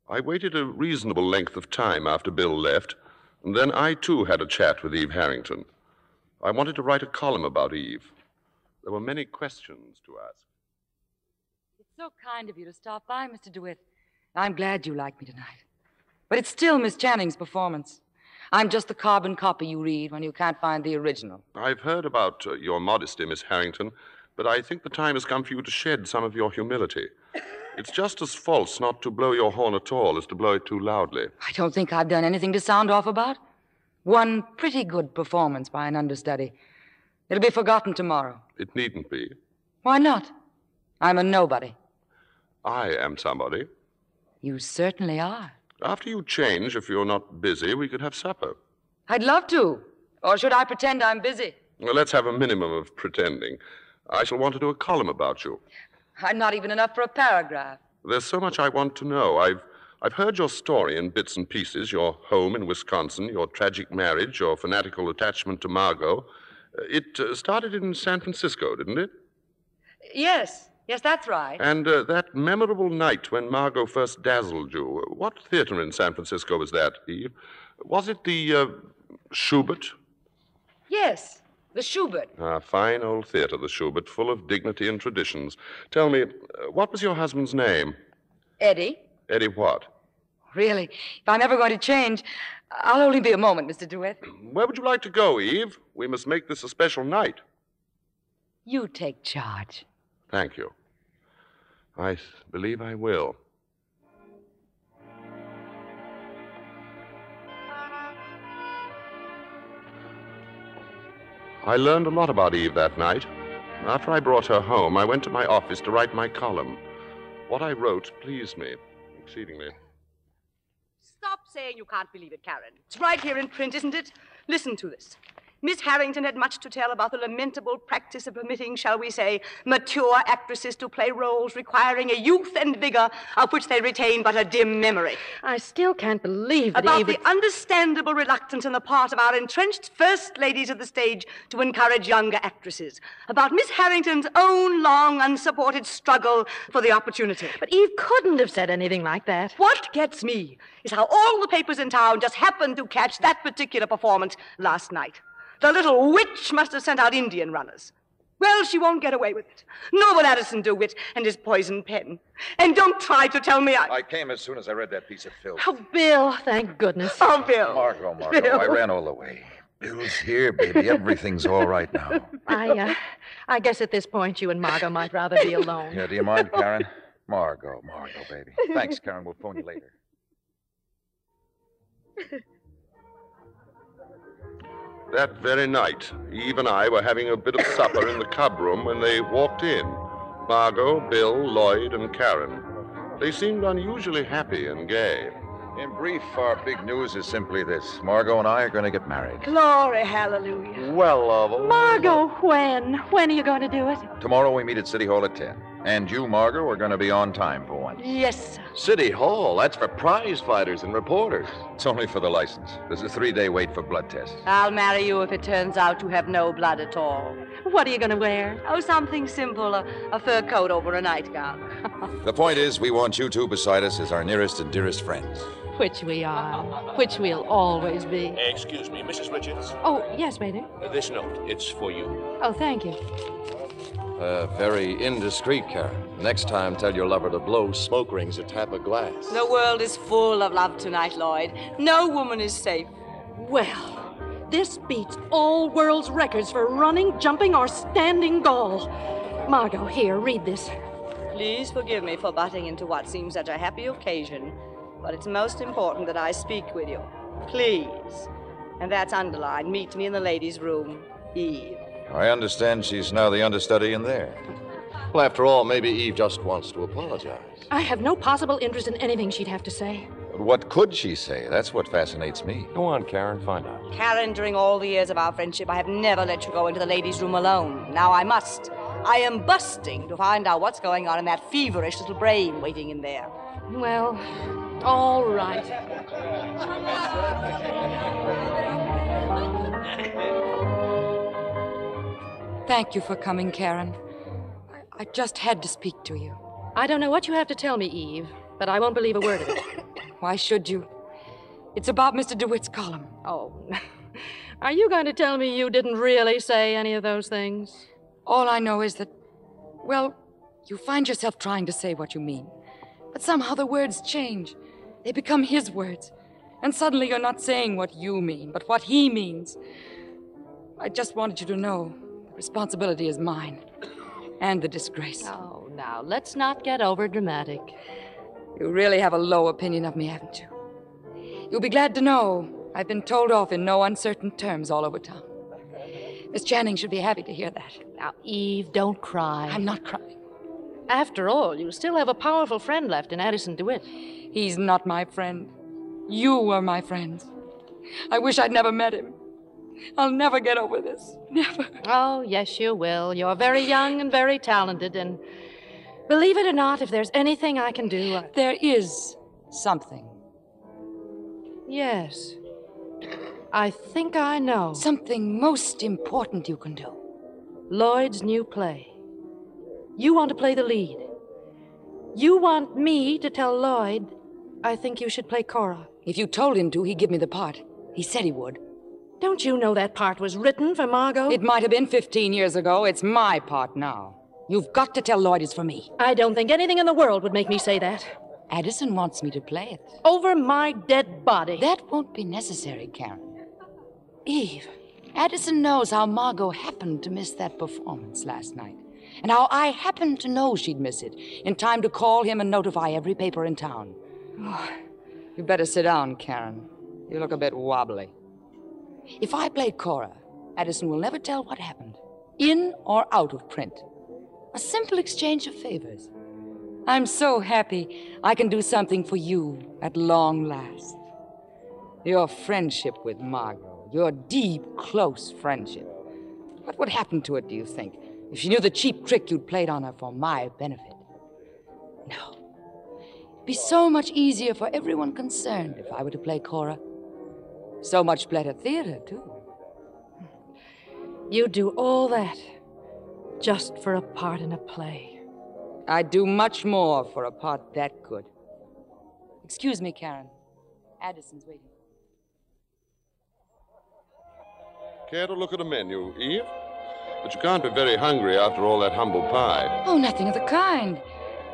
I waited a reasonable length of time after Bill left, and then I, too, had a chat with Eve Harrington. I wanted to write a column about Eve. There were many questions to ask. It's so kind of you to stop by, Mr. DeWitt. I'm glad you like me tonight. But it's still Miss Channing's performance. I'm just the carbon copy you read when you can't find the original. I've heard about your modesty, Miss Harrington, but I think the time has come for you to shed some of your humility. It's just as false not to blow your horn at all as to blow it too loudly. I don't think I've done anything to sound off about. One pretty good performance by an understudy. It'll be forgotten tomorrow. It needn't be. Why not? I'm a nobody. I am somebody. You certainly are. After you change, if you're not busy, we could have supper. I'd love to. Or should I pretend I'm busy? Well, let's have a minimum of pretending. I shall want to do a column about you. I'm not even enough for a paragraph. There's so much I want to know. I've heard your story in bits and pieces, your home in Wisconsin, your tragic marriage, your fanatical attachment to Margot. It started in San Francisco, didn't it? Yes. Yes, that's right. And that memorable night when Margot first dazzled you. What theater in San Francisco was that, Eve? Was it the Schubert? Yes. The Schubert. Ah, fine old theater, the Schubert, full of dignity and traditions. Tell me, what was your husband's name? Eddie. Eddie what? Really, if I'm ever going to change, I'll only be a moment, Mr. DeWitt. Where would you like to go, Eve? We must make this a special night. You take charge. Thank you. I believe I will. I learned a lot about Eve that night. After I brought her home, I went to my office to write my column. What I wrote pleased me exceedingly. Stop saying you can't believe it, Karen. It's right here in print, isn't it? Listen to this. Miss Harrington had much to tell about the lamentable practice of permitting, shall we say, mature actresses to play roles requiring a youth and vigor of which they retain but a dim memory. I still can't believe that about the understandable reluctance on the part of our entrenched first ladies of the stage to encourage younger actresses. About Miss Harrington's own long, unsupported struggle for the opportunity. But Eve couldn't have said anything like that. What gets me is how all the papers in town just happened to catch that particular performance last night. The little witch must have sent out Indian runners. Well, she won't get away with it. Nor will Addison DeWitt and his poisoned pen. And don't try to tell me I came as soon as I read that piece of filth. Oh, Bill, thank goodness. Oh, Bill. Margot, Bill. I ran all the way. Bill's here, baby. Everything's all right now. I guess at this point you and Margot might rather be alone. Yeah, do you mind, Karen? Margot, baby. Thanks, Karen. We'll phone you later. That very night, Eve and I were having a bit of supper in the cub room when they walked in. Margot, Bill, Lloyd, and Karen. They seemed unusually happy and gay. In brief, our big news is simply this. Margot and I are going to get married. Glory, hallelujah. Well, of all... Margot, when? When are you going to do it? Tomorrow we meet at City Hall at 10. And you, Margot, are going to be on time for once. Yes, sir. City Hall, that's for prize fighters and reporters. It's only for the license. There's a 3-day wait for blood tests. I'll marry you if it turns out you have no blood at all. What are you going to wear? Oh, something simple, a fur coat over a nightgown. The point is, we want you two beside us as our nearest and dearest friends. Which we are, which we'll always be. Excuse me, Mrs. Richards. Oh, yes, waiter. This note, it's for you. Oh, thank you. A very indiscreet, Karen. Next time, tell your lover to blow smoke rings at tap of glass. The world is full of love tonight, Lloyd. No woman is safe. Well, this beats all world's records for running, jumping, or standing goal. Margot, here, read this. Please forgive me for butting into what seems such a happy occasion, but it's most important that I speak with you. Please. And that's underlined. Meet me in the ladies' room, Eve. I understand she's now the understudy in there. Well, after all, maybe Eve just wants to apologize. I have no possible interest in anything she'd have to say. But what could she say? That's what fascinates me. Go on, Karen, find out. Karen, during all the years of our friendship, I have never let you go into the ladies' room alone. Now I must. I am busting to find out what's going on in that feverish little brain waiting in there. Well, all right. Thank you for coming, Karen. I just had to speak to you. I don't know what you have to tell me, Eve, but I won't believe a word of it. Why should you? It's about Mr. DeWitt's column. Oh. Are you going to tell me you didn't really say any of those things? All I know is that, well, you find yourself trying to say what you mean. But somehow the words change. They become his words. And suddenly you're not saying what you mean, but what he means. I just wanted you to know. Responsibility is mine. And the disgrace. Oh, now, let's not get over dramatic. You really have a low opinion of me, haven't you? You'll be glad to know I've been told off in no uncertain terms all over town. Miss Channing should be happy to hear that. Now, Eve, don't cry. I'm not crying. After all, you still have a powerful friend left in Addison DeWitt. He's not my friend. You were my friends. I wish I'd never met him. I'll never get over this. Never. Oh, yes, you will. You're very young and very talented, and believe it or not, if there's anything I can do... There is something. Yes. I think I know. Something most important you can do. Lloyd's new play. You want to play the lead. You want me to tell Lloyd I think you should play Cora. If you told him to, he'd give me the part. He said he would. Don't you know that part was written for Margot? It might have been 15 years ago. It's my part now. You've got to tell Lloyd it's for me. I don't think anything in the world would make me say that. Addison wants me to play it. Over my dead body. That won't be necessary, Karen. Eve, Addison knows how Margot happened to miss that performance last night. And how I happened to know she'd miss it in time to call him and notify every paper in town. Oh, you better sit down, Karen. You look a bit wobbly. If I played Cora, Addison will never tell what happened, in or out of print. A simple exchange of favors. I'm so happy I can do something for you at long last. Your friendship with Margot, your deep, close friendship. What would happen to it, do you think, if she knew the cheap trick you'd played on her for my benefit? No. It'd be so much easier for everyone concerned if I were to play Cora. So much better theater, too. You do all that just for a part in a play. I'd do much more for a part that good. Excuse me, Karen. Addison's waiting. Care to look at a menu, Eve? But you can't be very hungry after all that humble pie. Oh, nothing of the kind.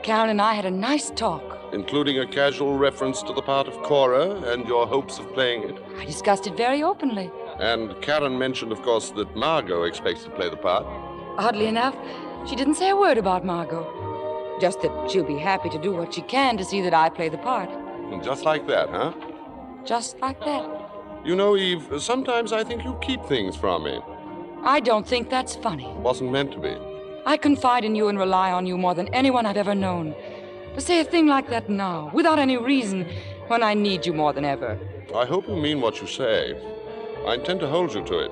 Karen and I had a nice talk. Including a casual reference to the part of Cora and your hopes of playing it. I discussed it very openly. And Karen mentioned, of course, that Margot expects to play the part. Oddly enough, she didn't say a word about Margot. Just that she'll be happy to do what she can to see that I play the part. And just like that, huh? Just like that. You know, Eve, sometimes I think you keep things from me. I don't think that's funny. It wasn't meant to be. I confide in you and rely on you more than anyone I've ever known. To say a thing like that now, without any reason, when I need you more than ever. I hope you mean what you say. I intend to hold you to it.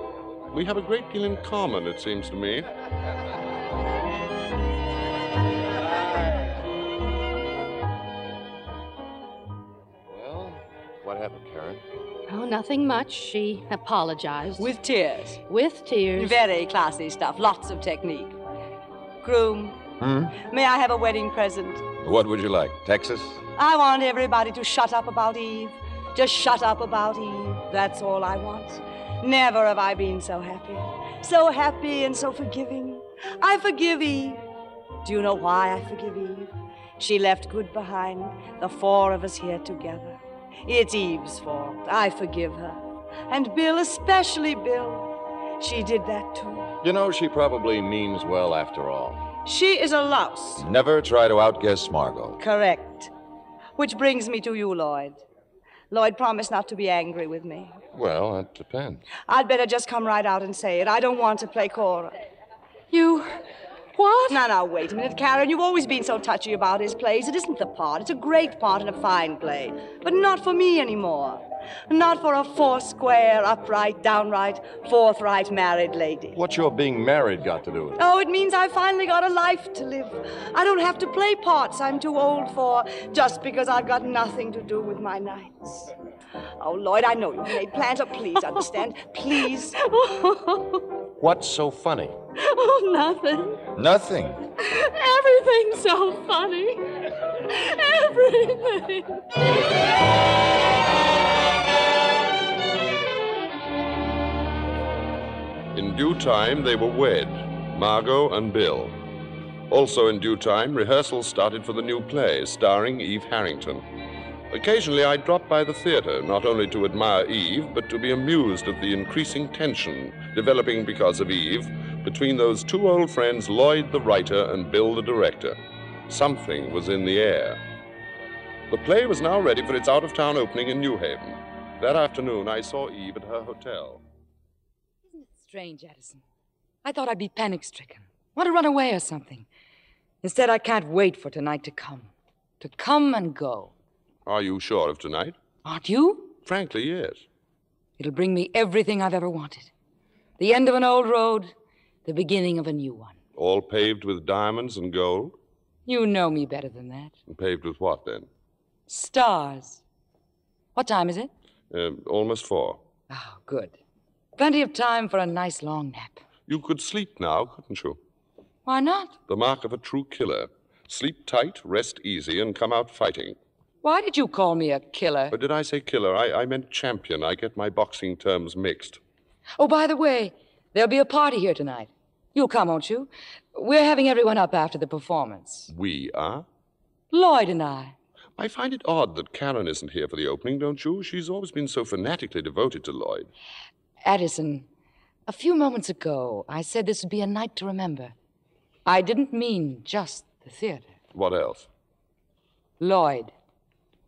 We have a great deal in common, it seems to me. Well, what happened, Karen? Oh, nothing much. She apologized. With tears. With tears. Very classy stuff. Lots of technique. Groom. Hmm? May I have a wedding present? What would you like, Texas? I want everybody to shut up about Eve. Just shut up about Eve. That's all I want. Never have I been so happy. So happy and so forgiving. I forgive Eve. Do you know why I forgive Eve? She left good behind, the four of us here together. It's Eve's fault. I forgive her. And Bill, especially Bill. She did that too. You know, she probably means well after all. She is a louse. Never try to outguess Margot. Correct. Which brings me to you, Lloyd. Lloyd promised not to be angry with me. Well, that depends. I'd better just come right out and say it. I don't want to play Cora. You... what? Now, wait a minute, Karen. You've always been so touchy about his plays. It isn't the part. It's a great part and a fine play. But not for me anymore. Not for a four-square, upright, downright, forthright married lady. What's your being married got to do with it? Oh, it means I've finally got a life to live. I don't have to play parts I'm too old for just because I've got nothing to do with my nights. Oh, Lloyd, I know you've made plans. Oh, please understand. Please. What's so funny? Oh, nothing. Nothing? Everything's so funny. Everything. In due time, they were wed, Margot and Bill. Also in due time, rehearsals started for the new play, starring Eve Harrington. Occasionally, I dropped by the theater, not only to admire Eve, but to be amused at the increasing tension developing because of Eve between those two old friends, Lloyd the writer and Bill the director. Something was in the air. The play was now ready for its out-of-town opening in New Haven. That afternoon, I saw Eve at her hotel. Isn't it strange, Addison? I thought I'd be panic-stricken, want to run away or something. Instead, I can't wait for tonight to come and go. Are you sure of tonight? Aren't you? Frankly, yes. It'll bring me everything I've ever wanted. The end of an old road, the beginning of a new one. All paved with diamonds and gold? You know me better than that. And paved with what, then? Stars. What time is it? Almost 4. Oh, good. Plenty of time for a nice long nap. You could sleep now, couldn't you? Why not? The mark of a true killer. Sleep tight, rest easy, and come out fighting. Why did you call me a killer? But did I say killer? I meant champion. I get my boxing terms mixed. Oh, by the way, there'll be a party here tonight. You'll come, won't you? We're having everyone up after the performance. We are? Lloyd and I. I find it odd that Karen isn't here for the opening, don't you? She's always been so fanatically devoted to Lloyd. Addison, a few moments ago, I said this would be a night to remember. I didn't mean just the theater. What else? Lloyd.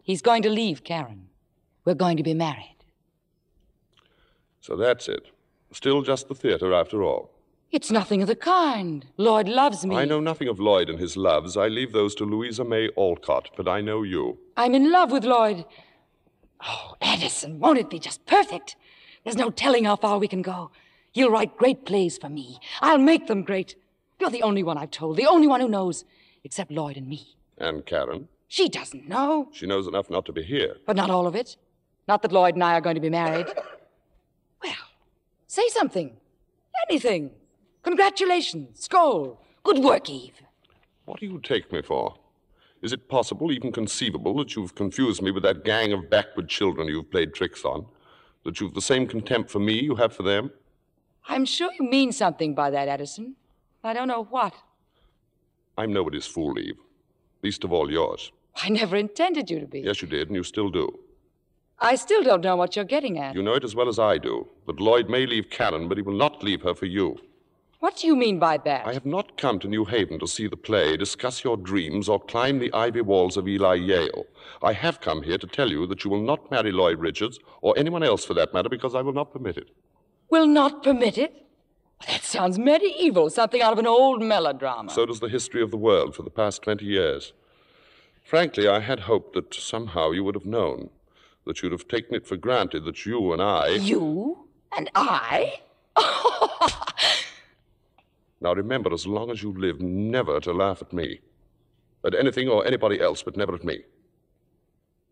He's going to leave Karen. We're going to be married. So that's it. Still just the theater after all. It's nothing of the kind. Lloyd loves me. I know nothing of Lloyd and his loves. I leave those to Louisa May Alcott, but I know you. I'm in love with Lloyd. Oh, Addison, won't it be just perfect? There's no telling how far we can go. You'll write great plays for me. I'll make them great. You're the only one I've told, the only one who knows, except Lloyd and me. And Karen? She doesn't know. She knows enough not to be here. But not all of it. Not that Lloyd and I are going to be married. Well, say something. Anything. Congratulations. Skol. Good work, Eve. What do you take me for? Is it possible, even conceivable, that you've confused me with that gang of backward children you've played tricks on? That you've the same contempt for me you have for them? I'm sure you mean something by that, Addison. I don't know what. I'm nobody's fool, Eve. Least of all yours. I never intended you to be. Yes, you did, and you still do. I still don't know what you're getting at. You know it as well as I do, that Lloyd may leave Karen, but he will not leave her for you. What do you mean by that? I have not come to New Haven to see the play, discuss your dreams, or climb the ivy walls of Eli Yale. I have come here to tell you that you will not marry Lloyd Richards, or anyone else for that matter, because I will not permit it. Will not permit it? That sounds medieval, something out of an old melodrama. So does the history of the world for the past 20 years. Frankly, I had hoped that somehow you would have known, that you'd have taken it for granted that you and I... You and I? Now remember, as long as you live, never to laugh at me. At anything or anybody else, but never at me.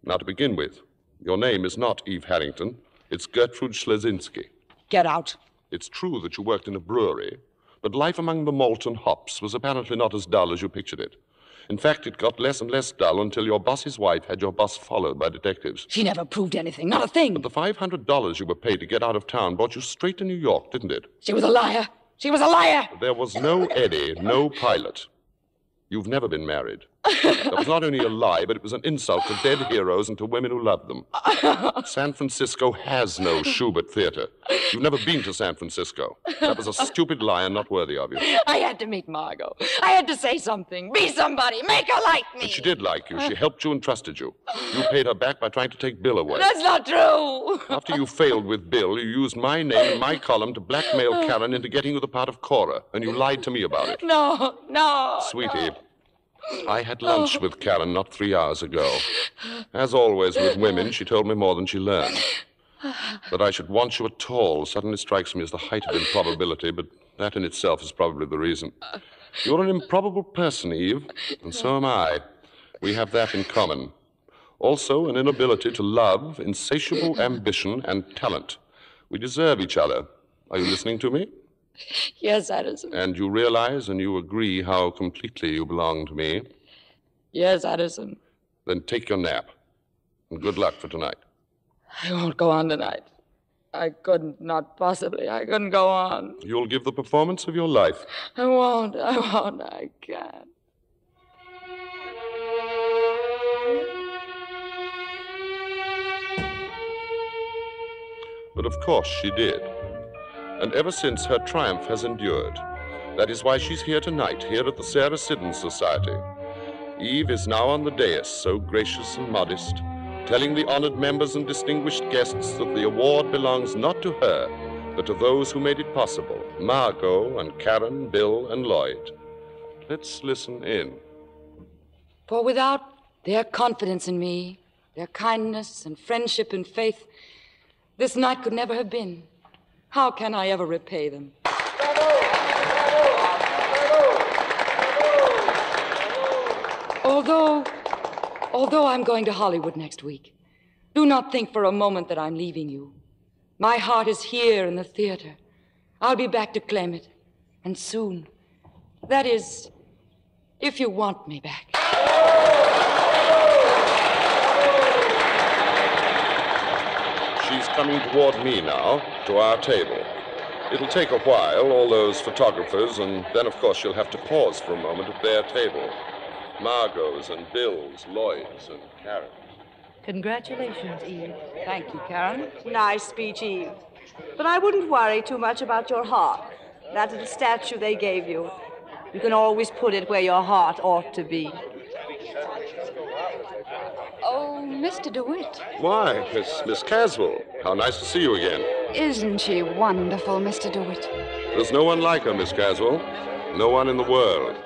Now, to begin with, your name is not Eve Harrington. It's Gertrude Schlesinski. Get out. It's true that you worked in a brewery, but life among the malt and hops was apparently not as dull as you pictured it. In fact, it got less and less dull until your boss's wife had your boss followed by detectives. She never proved anything, not a thing. But the $500 you were paid to get out of town brought you straight to New York, didn't it? She was a liar. She was a liar. There was no Eddie, no pilot. You've never been married. That was not only a lie, but it was an insult to dead heroes and to women who loved them. San Francisco has no Schubert Theater. You've never been to San Francisco. That was a stupid lie and not worthy of you. I had to meet Margot. I had to say something, be somebody, make her like me. But she did like you. She helped you and trusted you. You paid her back by trying to take Bill away. That's not true. After you failed with Bill, you used my name and my column to blackmail Karen into getting you the part of Cora, and you lied to me about it. No, no. Sweetie. No. I had lunch with Karen not 3 hours ago. As always with women, she told me more than she learned. That I should want you at all suddenly strikes me as the height of improbability, but that in itself is probably the reason. You're an improbable person, Eve, and so am I. We have that in common. Also, an inability to love, insatiable ambition, and talent. We deserve each other. Are you listening to me? Yes, Addison. And you realize and you agree how completely you belong to me? Yes, Addison. Then take your nap. And good luck for tonight. I won't go on tonight. I couldn't, not possibly. I couldn't go on. You'll give the performance of your life. I won't. I won't. I can't. But of course she did. And ever since, her triumph has endured. That is why she's here tonight, here at the Sarah Siddons Society. Eve is now on the dais, so gracious and modest, telling the honored members and distinguished guests that the award belongs not to her, but to those who made it possible, Margot and Karen, Bill and Lloyd. Let's listen in. For without their confidence in me, their kindness and friendship and faith, this night could never have been. How can I ever repay them? Although I'm going to Hollywood next week, do not think for a moment that I'm leaving you. My heart is here in the theater. I'll be back to claim it, and soon. That is, if you want me back. She's coming toward me now, to our table. It'll take a while, all those photographers, and then, of course, she'll have to pause for a moment at their table. Margot's and Bill's, Lloyd's and Karen's. Congratulations, Eve. Thank you, Karen. Nice speech, Eve. But I wouldn't worry too much about your heart. That little statue they gave you. You can always put it where your heart ought to be. Oh, Mr. DeWitt. Why, Miss Caswell. How nice to see you again. Isn't she wonderful, Mr. DeWitt? There's no one like her, Miss Caswell. No one in the world.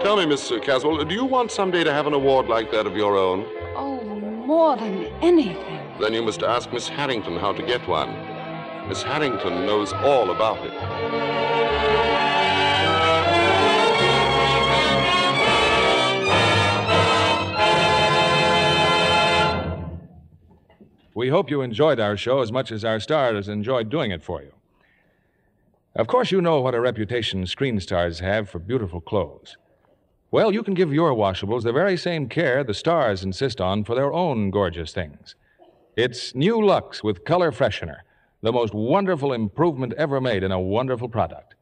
Tell me, Miss Caswell, do you want someday to have an award like that of your own? Oh, more than anything. Then you must ask Miss Harrington how to get one. Miss Harrington knows all about it. We hope you enjoyed our show as much as our stars enjoyed doing it for you. Of course, you know what a reputation screen stars have for beautiful clothes. Well, you can give your washables the very same care the stars insist on for their own gorgeous things. It's new Lux with Color Freshener, the most wonderful improvement ever made in a wonderful product.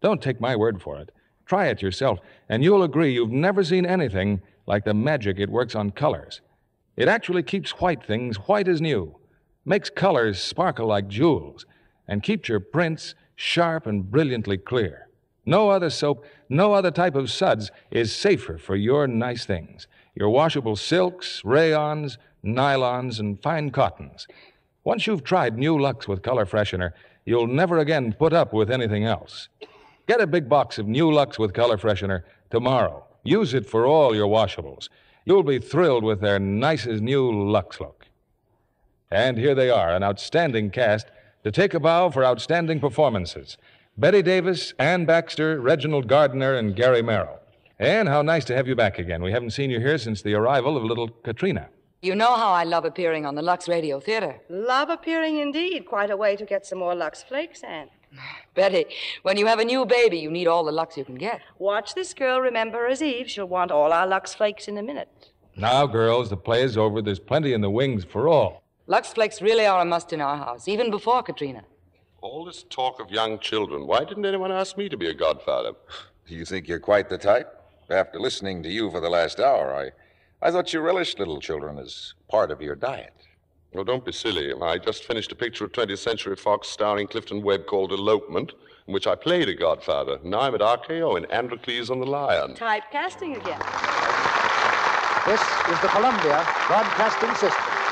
Don't take my word for it. Try it yourself, and you'll agree you've never seen anything like the magic it works on colors. It actually keeps white things white as new, makes colors sparkle like jewels, and keeps your prints sharp and brilliantly clear. No other soap, no other type of suds is safer for your nice things, your washable silks, rayons, nylons, and fine cottons. Once you've tried new Lux with Color Freshener, you'll never again put up with anything else. Get a big box of new Lux with Color Freshener tomorrow. Use it for all your washables. You'll be thrilled with their nicest new Lux look. And here they are, an outstanding cast to take a bow for outstanding performances. Bette Davis, Anne Baxter, Reginald Gardiner, and Gary Merrill. Anne, how nice to have you back again. We haven't seen you here since the arrival of little Katrina. You know how I love appearing on the Lux Radio Theater. Love appearing indeed. Quite a way to get some more Lux Flakes, Anne. Betty, when you have a new baby, you need all the Lux you can get. Watch this girl, remember as Eve. She'll want all our Lux Flakes in a minute. Now, girls, the play is over. There's plenty in the wings for all. Lux Flakes really are a must in our house, even before Katrina. All this talk of young children. Why didn't anyone ask me to be a godfather? You think you're quite the type? After listening to you for the last hour, I thought you relished little children as part of your diet. Well, don't be silly. I just finished a picture of 20th Century Fox starring Clifton Webb called Elopement, in which I played a godfather. Now I'm at RKO in Androcles and the Lion. Typecasting again. This is the Columbia Broadcasting System.